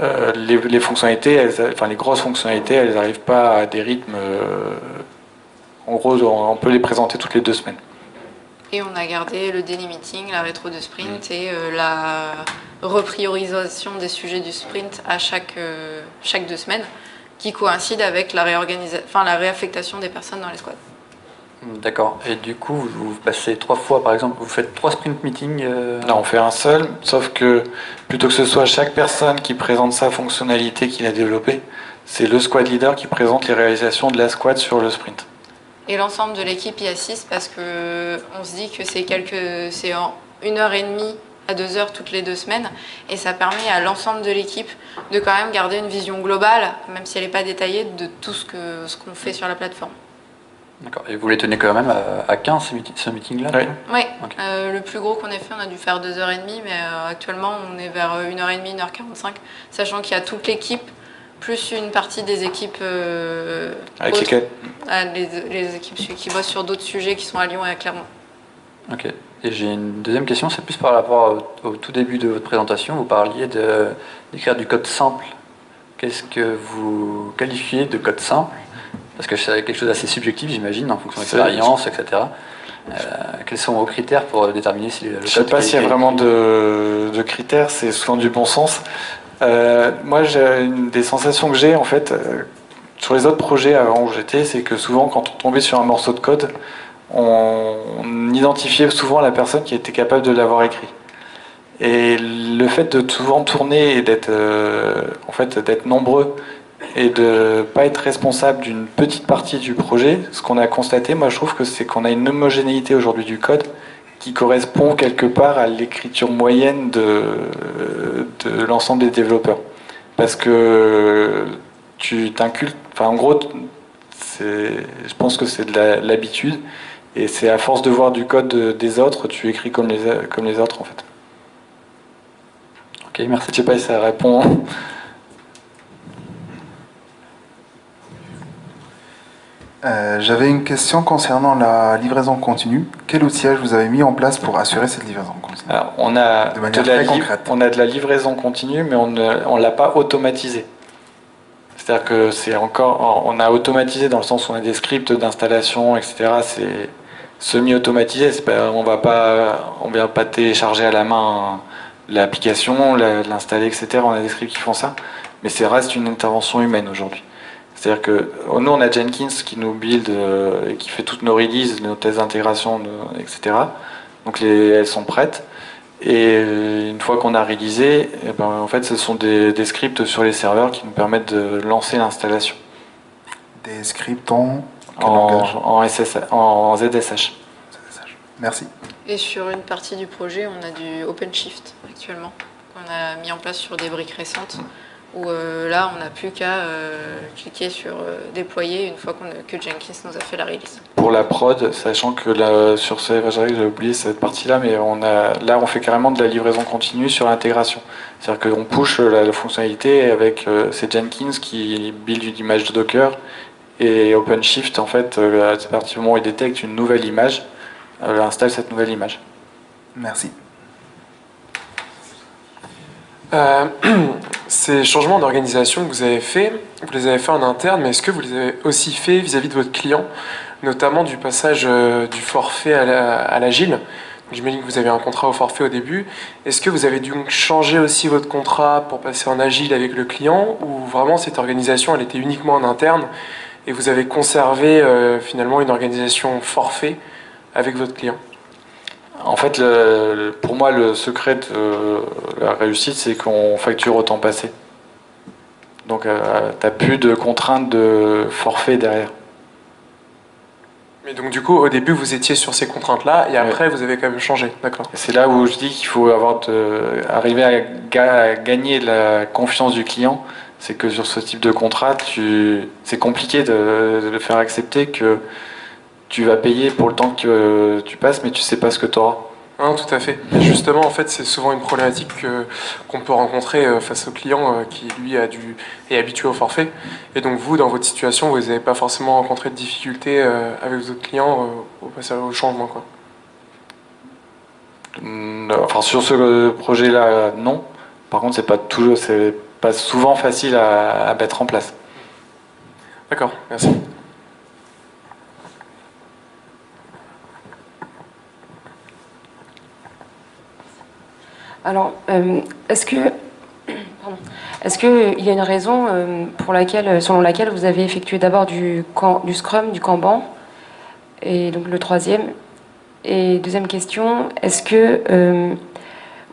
les fonctionnalités, les grosses fonctionnalités, elles n'arrivent pas à des rythmes. En gros, on peut les présenter toutes les 2 semaines. Et on a gardé le délimiting, la rétro de sprint et la repriorisation des sujets du sprint à chaque 2 semaines, qui coïncide avec la réaffectation des personnes dans les squads. D'accord. Et du coup, vous passez 3 fois, par exemple, vous faites 3 sprint meetings Non, on fait un seul, sauf que plutôt que ce soit chaque personne qui présente sa fonctionnalité qu'il a développée, c'est le squad leader qui présente les réalisations de la squad sur le sprint. Et l'ensemble de l'équipe y assiste parce qu'on se dit que c'est en 1h30 à 2h toutes les 2 semaines. Et ça permet à l'ensemble de l'équipe de quand même garder une vision globale, même si elle n'est pas détaillée, de tout ce qu'on fait sur la plateforme. D'accord. Et vous les tenez quand même à 15, ce meeting-là? Oui. Oui. Okay. Le plus gros qu'on ait fait, on a dû faire 2h30, mais actuellement, on est vers 1h30, 1h45, sachant qu'il y a toute l'équipe, plus une partie des équipes avec les équipes qui bossent sur d'autres sujets qui sont à Lyon et à Clermont. Ok. Et j'ai une deuxième question, c'est plus par rapport au tout début de votre présentation, vous parliez d'écrire du code simple. Qu'est-ce que vous qualifiez de code simple? Parce que c'est quelque chose d'assez subjectif, j'imagine, en fonction de l'expérience, etc. Quels sont vos critères pour déterminer si le code... Je ne sais pas s'il y a vraiment de critères, c'est souvent du bon sens. Moi, une des sensations que j'ai, en fait, sur les autres projets avant où j'étais, c'est que souvent, quand on tombait sur un morceau de code, on identifiait souvent la personne qui était capable de l'avoir écrit. Et le fait de souvent tourner et d'être d'être nombreux et de ne pas être responsable d'une petite partie du projet, ce qu'on a constaté, moi, je trouve que c'est qu'on a une homogénéité aujourd'hui du code qui correspond quelque part à l'écriture moyenne de l'ensemble des développeurs. Parce que tu t'incultes, en gros, je pense que c'est de l'habitude, et c'est à force de voir du code des autres, tu écris comme les autres, en fait. Ok, merci. Je sais pas si ça répond. J'avais une question concernant la livraison continue. Quel outillage vous avez mis en place pour assurer cette livraison continue? Alors, on a de manière très concrète. On a de la livraison continue, mais on ne l'a pas automatisée. C'est-à-dire que on a automatisé dans le sens où on a des scripts d'installation, etc. C'est semi-automatisé. On ne vient pas télécharger à la main l'application, l'installer, etc. On a des scripts qui font ça, mais ça reste une intervention humaine aujourd'hui. C'est-à-dire que nous, on a Jenkins qui nous build, et qui fait toutes nos releases, nos tests d'intégration, etc. Donc elles sont prêtes. Et une fois qu'on a réalisé, en fait, ce sont des scripts sur les serveurs qui nous permettent de lancer l'installation. Des scripts en ZSH. Merci. Et sur une partie du projet, on a du OpenShift actuellement, qu'on a mis en place sur des briques récentes. Où là, on n'a plus qu'à cliquer sur déployer une fois que Jenkins nous a fait la release. Pour la prod, sachant que là, j'avais oublié cette partie-là, mais on fait carrément de la livraison continue sur l'intégration. C'est-à-dire qu'on push la fonctionnalité avec c'est Jenkins qui build une image de Docker, et OpenShift, en fait, à partir du moment où il détecte une nouvelle image, installe cette nouvelle image. Merci. Ces changements d'organisation que vous avez faits, en interne, mais est-ce que vous les avez aussi faits vis-à-vis de votre client, notamment du passage du forfait à l'agile? J'imagine que vous avez un contrat au forfait au début. Est-ce que vous avez dû changer aussi votre contrat pour passer en agile avec le client, ou vraiment cette organisation elle était uniquement en interne et vous avez conservé finalement une organisation forfait avec votre client? En fait, pour moi, le secret de la réussite, c'est qu'on facture au temps passé. Donc, tu n'as plus de contraintes de forfait derrière. Mais donc, du coup, au début, vous étiez sur ces contraintes-là, et après, vous avez quand même changé, d'accord? C'est là où je dis qu'il faut arriver à gagner la confiance du client. C'est que sur ce type de contrat, c'est compliqué de le faire accepter que tu vas payer pour le temps que tu passes, mais tu ne sais pas ce que tu auras. Non, tout à fait. Et justement, en fait, c'est souvent une problématique qu'on peut rencontrer face au client qui, lui, est habitué au forfait. Et donc, vous, dans votre situation, vous n'avez pas forcément rencontré de difficultés avec vos autres clients au passage au changement, quoi. Non, enfin, sur ce projet-là, non. Par contre, c'est pas souvent facile à mettre en place. D'accord, merci. Alors, est-ce qu'il y a une raison pour laquelle, selon laquelle vous avez effectué d'abord du Scrum, du Kanban, et donc le troisième? Et deuxième question, est-ce que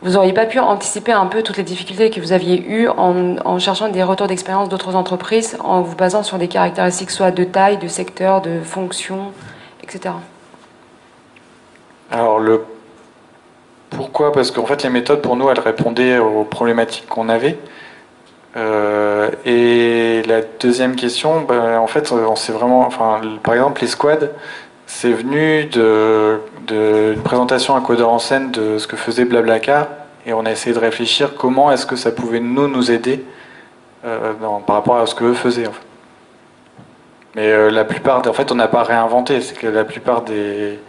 vous n'auriez pas pu anticiper un peu toutes les difficultés que vous aviez eues en cherchant des retours d'expérience d'autres entreprises, en vous basant sur des caractéristiques soit de taille, de secteur, de fonction, etc. Alors, pourquoi? Parce qu'en fait, les méthodes, pour nous, elles répondaient aux problématiques qu'on avait. Et la deuxième question, ben, en fait, on s'est vraiment... Enfin, par exemple, les squads, c'est venu d'une présentation à Codeurs en Seine de ce que faisait Blablacar. Et on a essayé de réfléchir comment est-ce que ça pouvait nous aider par rapport à ce qu'eux faisaient. En fait. Mais la plupart... En fait, on n'a pas réinventé. C'est que la plupart des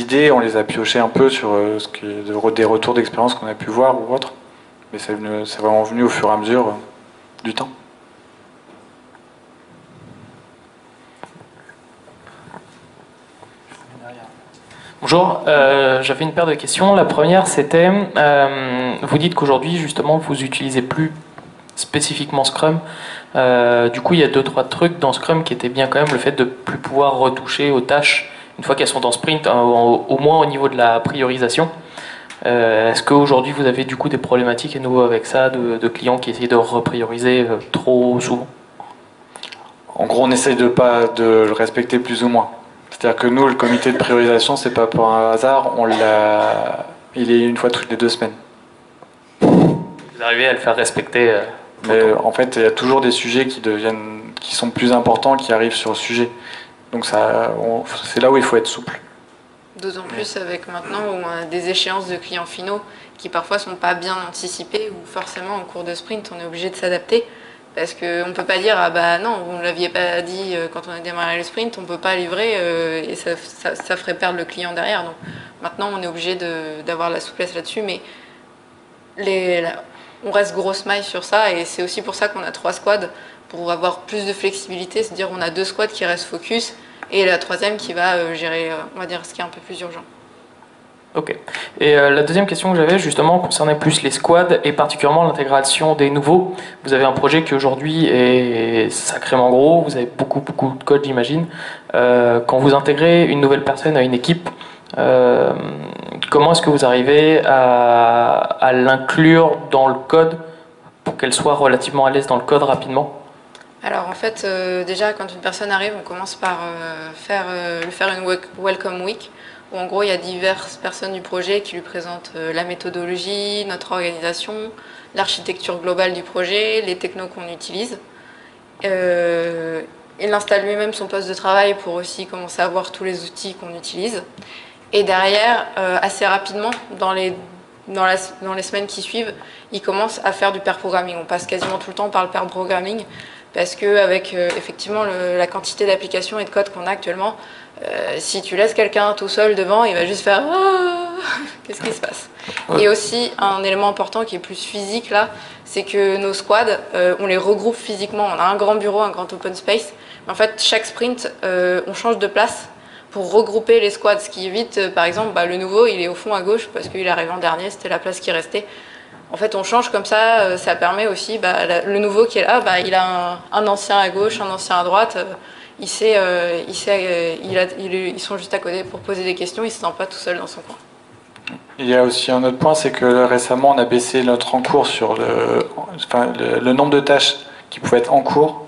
idées, on les a piochées un peu sur des retours d'expérience qu'on a pu voir ou autre. Mais c'est vraiment venu au fur et à mesure du temps. Bonjour, j'avais une paire de questions. La première, c'était, vous dites qu'aujourd'hui, justement, vous n'utilisez plus spécifiquement Scrum. Du coup, il y a 2-3 trucs dans Scrum qui étaient bien quand même le fait de ne plus pouvoir retoucher aux tâches une fois qu'elles sont en sprint, au moins au niveau de la priorisation. Est-ce qu'aujourd'hui vous avez du coup des problématiques à nouveau avec ça, de clients qui essayent de reprioriser trop souvent? En gros, on essaye de le respecter plus ou moins. C'est-à-dire que nous, le comité de priorisation, c'est pas pour un hasard, il est une fois toutes les 2 semaines. Vous arrivez à le faire respecter? Mais en fait, il y a toujours des sujets qui sont plus importants, qui arrivent sur le sujet. Donc c'est là où il faut être souple. D'autant plus avec maintenant où on a des échéances de clients finaux qui parfois ne sont pas bien anticipées ou forcément en cours de sprint on est obligé de s'adapter parce qu'on ne peut pas dire « ah bah non, vous ne l'aviez pas dit quand on a démarré le sprint, on ne peut pas livrer et ça ferait perdre le client derrière ». Donc maintenant on est obligé d'avoir la souplesse là-dessus mais on reste grosse maille sur ça et c'est aussi pour ça qu'on a 3 squads. Pour avoir plus de flexibilité, c'est-à-dire on a 2 squads qui restent focus et la 3e qui va gérer, on va dire, ce qui est un peu plus urgent. Ok. Et la deuxième question que j'avais, justement, concernait plus les squads et particulièrement l'intégration des nouveaux. Vous avez un projet qui aujourd'hui est sacrément gros, vous avez beaucoup de code, j'imagine. Quand vous intégrez une nouvelle personne à une équipe, comment est-ce que vous arrivez à l'inclure dans le code pour qu'elle soit relativement à l'aise dans le code rapidement? Alors en fait, déjà quand une personne arrive, on commence par lui faire une welcome week où en gros il y a diverses personnes du projet qui lui présentent la méthodologie, notre organisation, l'architecture globale du projet, les technos qu'on utilise. Il installe lui-même son poste de travail pour aussi commencer à voir tous les outils qu'on utilise. Et derrière, assez rapidement, dans les semaines qui suivent, il commence à faire du pair programming. On passe quasiment tout le temps par le pair programming. Parce qu'avec effectivement la quantité d'applications et de codes qu'on a actuellement, si tu laisses quelqu'un tout seul devant, il va juste faire « qu'est-ce qui se passe ?» Et aussi, un élément important qui est plus physique là, c'est que nos squads, on les regroupe physiquement. On a un grand bureau, un grand open space. Mais en fait, chaque sprint, on change de place pour regrouper les squads. Ce qui évite, par exemple, le nouveau, il est au fond à gauche parce qu'il arrive en dernier, c'était la place qui restait. En fait, on change comme ça, ça permet aussi, le nouveau qui est là, il a un ancien à gauche, un ancien à droite, ils sont juste à côté pour poser des questions, il ne se sent pas tout seul dans son coin. Il y a aussi un autre point, c'est que récemment, on a baissé notre encours sur le nombre de tâches qui pouvaient être en cours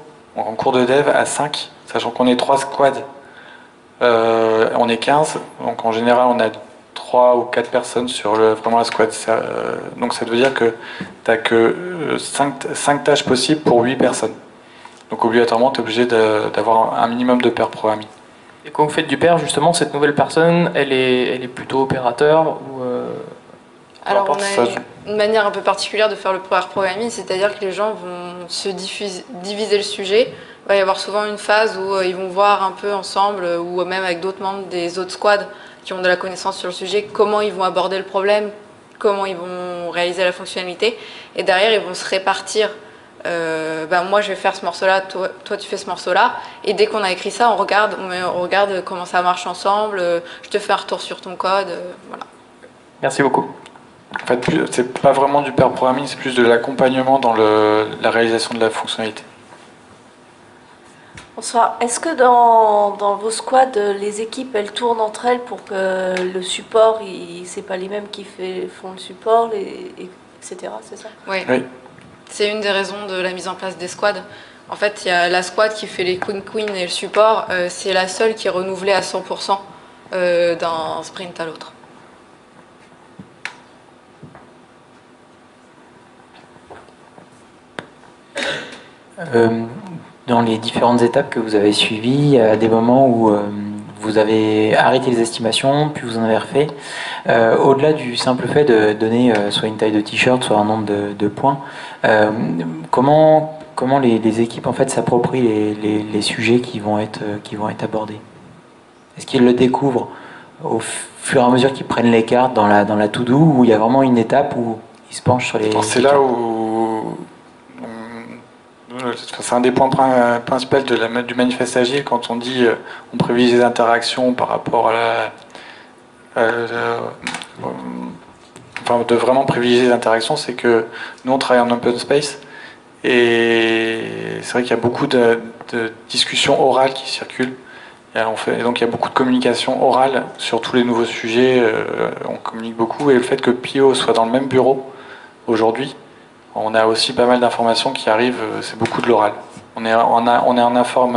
de dev à 5, sachant qu'on est 3 squads, on est 15, donc en général, on a 3 ou 4 personnes sur vraiment la squad. Ça, donc ça veut dire que tu n'as que 5 tâches possibles pour 8 personnes. Donc obligatoirement, tu es obligé d'avoir un minimum de pair programming. Et quand vous faites du pair, justement, cette nouvelle personne, elle est plutôt opérateur ou alors on a une manière un peu particulière de faire le pair programming, c'est-à-dire que les gens vont se diviser le sujet. Il va y avoir souvent une phase où ils vont voir un peu ensemble, ou même avec d'autres membres des autres squads qui ont de la connaissance sur le sujet, comment ils vont aborder le problème, comment ils vont réaliser la fonctionnalité. Et derrière, ils vont se répartir. Moi je vais faire ce morceau là, toi tu fais ce morceau là, et dès qu'on a écrit ça, on regarde comment ça marche ensemble, je te fais un retour sur ton code, voilà. Merci beaucoup. En fait, c'est pas vraiment du pair programming, c'est plus de l'accompagnement dans la réalisation de la fonctionnalité. Bonsoir. Est-ce que dans vos squads, les équipes, elles tournent entre elles pour que le support, c'est pas les mêmes qui font le support, etc. C'est ça? Oui. C'est une des raisons de la mise en place des squads. En fait, il y a la squad qui fait les queen-queen et le support. C'est la seule qui est renouvelée à 100% d'un sprint à l'autre. Dans les différentes étapes que vous avez suivies, il y a des moments où vous avez arrêté les estimations, puis vous en avez refait. Au-delà du simple fait de donner soit une taille de t-shirt, soit un nombre de points, comment les équipes en fait s'approprient les sujets qui vont être abordés? Est-ce qu'ils le découvrent au fur et à mesure qu'ils prennent les cartes dans la to-do, ou il y a vraiment une étape où ils se penchent sur les... C'est là où... C'est un des points principaux du manifeste agile, quand on dit on privilégie les interactions par rapport à de vraiment privilégier les interactions, c'est que nous on travaille en open space et c'est vrai qu'il y a beaucoup de discussions orales qui circulent et donc il y a beaucoup de communication orale sur tous les nouveaux sujets, on communique beaucoup, et le fait que PO soit dans le même bureau aujourd'hui, on a aussi pas mal d'informations qui arrivent, c'est beaucoup de l'oral. On est informé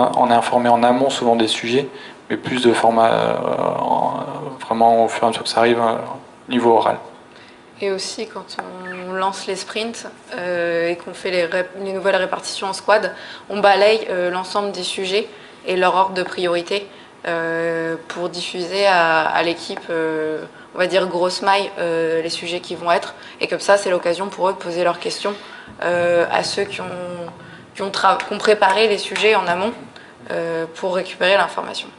en amont souvent des sujets, mais plus de format vraiment au fur et à mesure que ça arrive niveau oral. Et aussi quand on lance les sprints et qu'on fait les nouvelles répartitions en squad, on balaye l'ensemble des sujets et leur ordre de priorité pour diffuser à l'équipe, on va dire grosse maille, les sujets qui vont être. Et comme ça, c'est l'occasion pour eux de poser leurs questions à ceux qui ont préparé les sujets en amont pour récupérer l'information.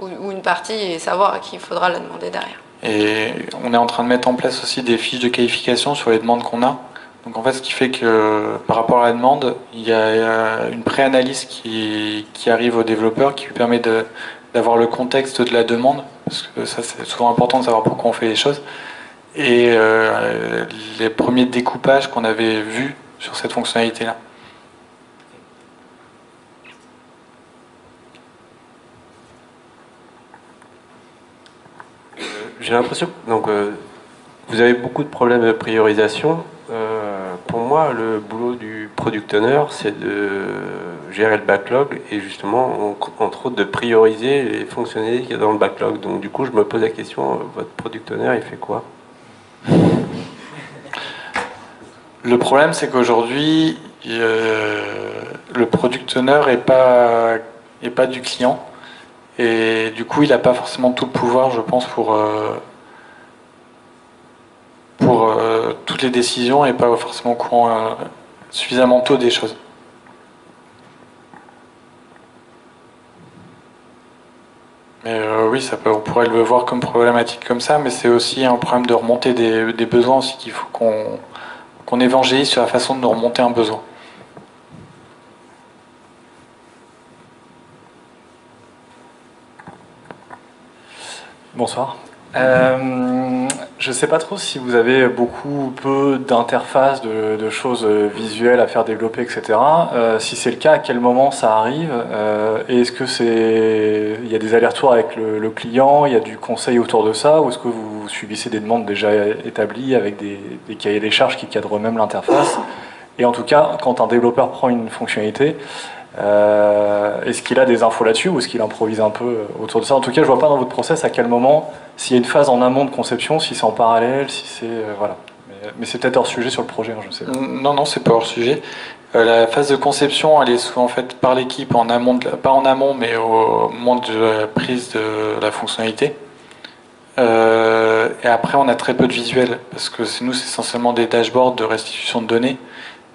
Ou une partie, et savoir à qui il faudra la demander derrière. Et on est en train de mettre en place aussi des fiches de qualification sur les demandes qu'on a. Donc en fait, ce qui fait que par rapport à la demande, il y a une pré-analyse qui arrive au développeur, qui lui permet d'avoir le contexte de la demande, parce que ça c'est souvent important de savoir pourquoi on fait les choses. Et les premiers découpages qu'on avait vus sur cette fonctionnalité-là. J'ai l'impression que vous avez beaucoup de problèmes de priorisation. Pour moi, le boulot du product owner, c'est de gérer le backlog et justement, entre autres, de prioriser les fonctionnalités qu'il y a dans le backlog. Donc du coup, je me pose la question, votre product owner, il fait quoi? Le problème, c'est qu'aujourd'hui, le product owner n'est pas du client. Et du coup, il n'a pas forcément tout le pouvoir, je pense, pour toutes les décisions, et pas forcément au courant suffisamment tôt des choses. Mais oui, on pourrait le voir comme problématique comme ça, mais c'est aussi un problème de remonter des besoins aussi, qu'il faut qu'on évangélise sur la façon de nous remonter un besoin. Bonsoir. Je ne sais pas trop si vous avez beaucoup ou peu d'interfaces, de choses visuelles à faire développer, etc. Si c'est le cas, à quel moment ça arrive? Et est-ce que il y a des allers-retours avec le client? Il y a du conseil autour de ça? Ou est-ce que vous subissez des demandes déjà établies avec des cahiers des charges qui cadrent même l'interface? Et en tout cas, quand un développeur prend une fonctionnalité, est-ce qu'il a des infos là-dessus, ou est-ce qu'il improvise un peu autour de ça? En tout cas, je vois pas dans votre process à quel moment, s'il y a une phase en amont de conception, si c'est en parallèle, si c'est... voilà. Mais c'est peut-être hors sujet sur le projet, hein, je sais pas. Non, c'est pas hors sujet. La phase de conception, elle est souvent faite par l'équipe, en amont, pas en amont, mais au moment de la prise de la fonctionnalité. Et après, on a très peu de visuels, parce que nous, c'est essentiellement des dashboards de restitution de données.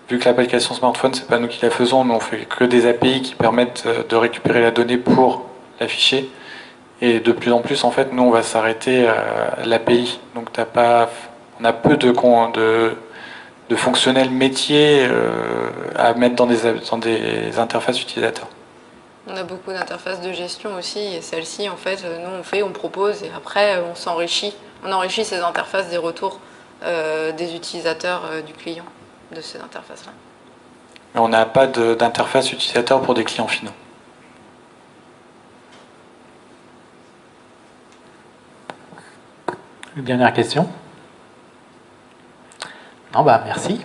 Vu que l'application smartphone, c'est pas nous qui la faisons, mais on fait que des API qui permettent de récupérer la donnée pour l'afficher. Et de plus en plus, en fait, nous, on va s'arrêter à l'API. Donc, on a peu de fonctionnels métiers à mettre dans des interfaces utilisateurs. On a beaucoup d'interfaces de gestion aussi, et celles-ci, en fait, nous, on propose, et après, on s'enrichit. On enrichit ces interfaces des retours des utilisateurs, du client, de ces interfaces-là. Mais on n'a pas d'interface utilisateur pour des clients finaux. Une dernière question ? Non, bah merci.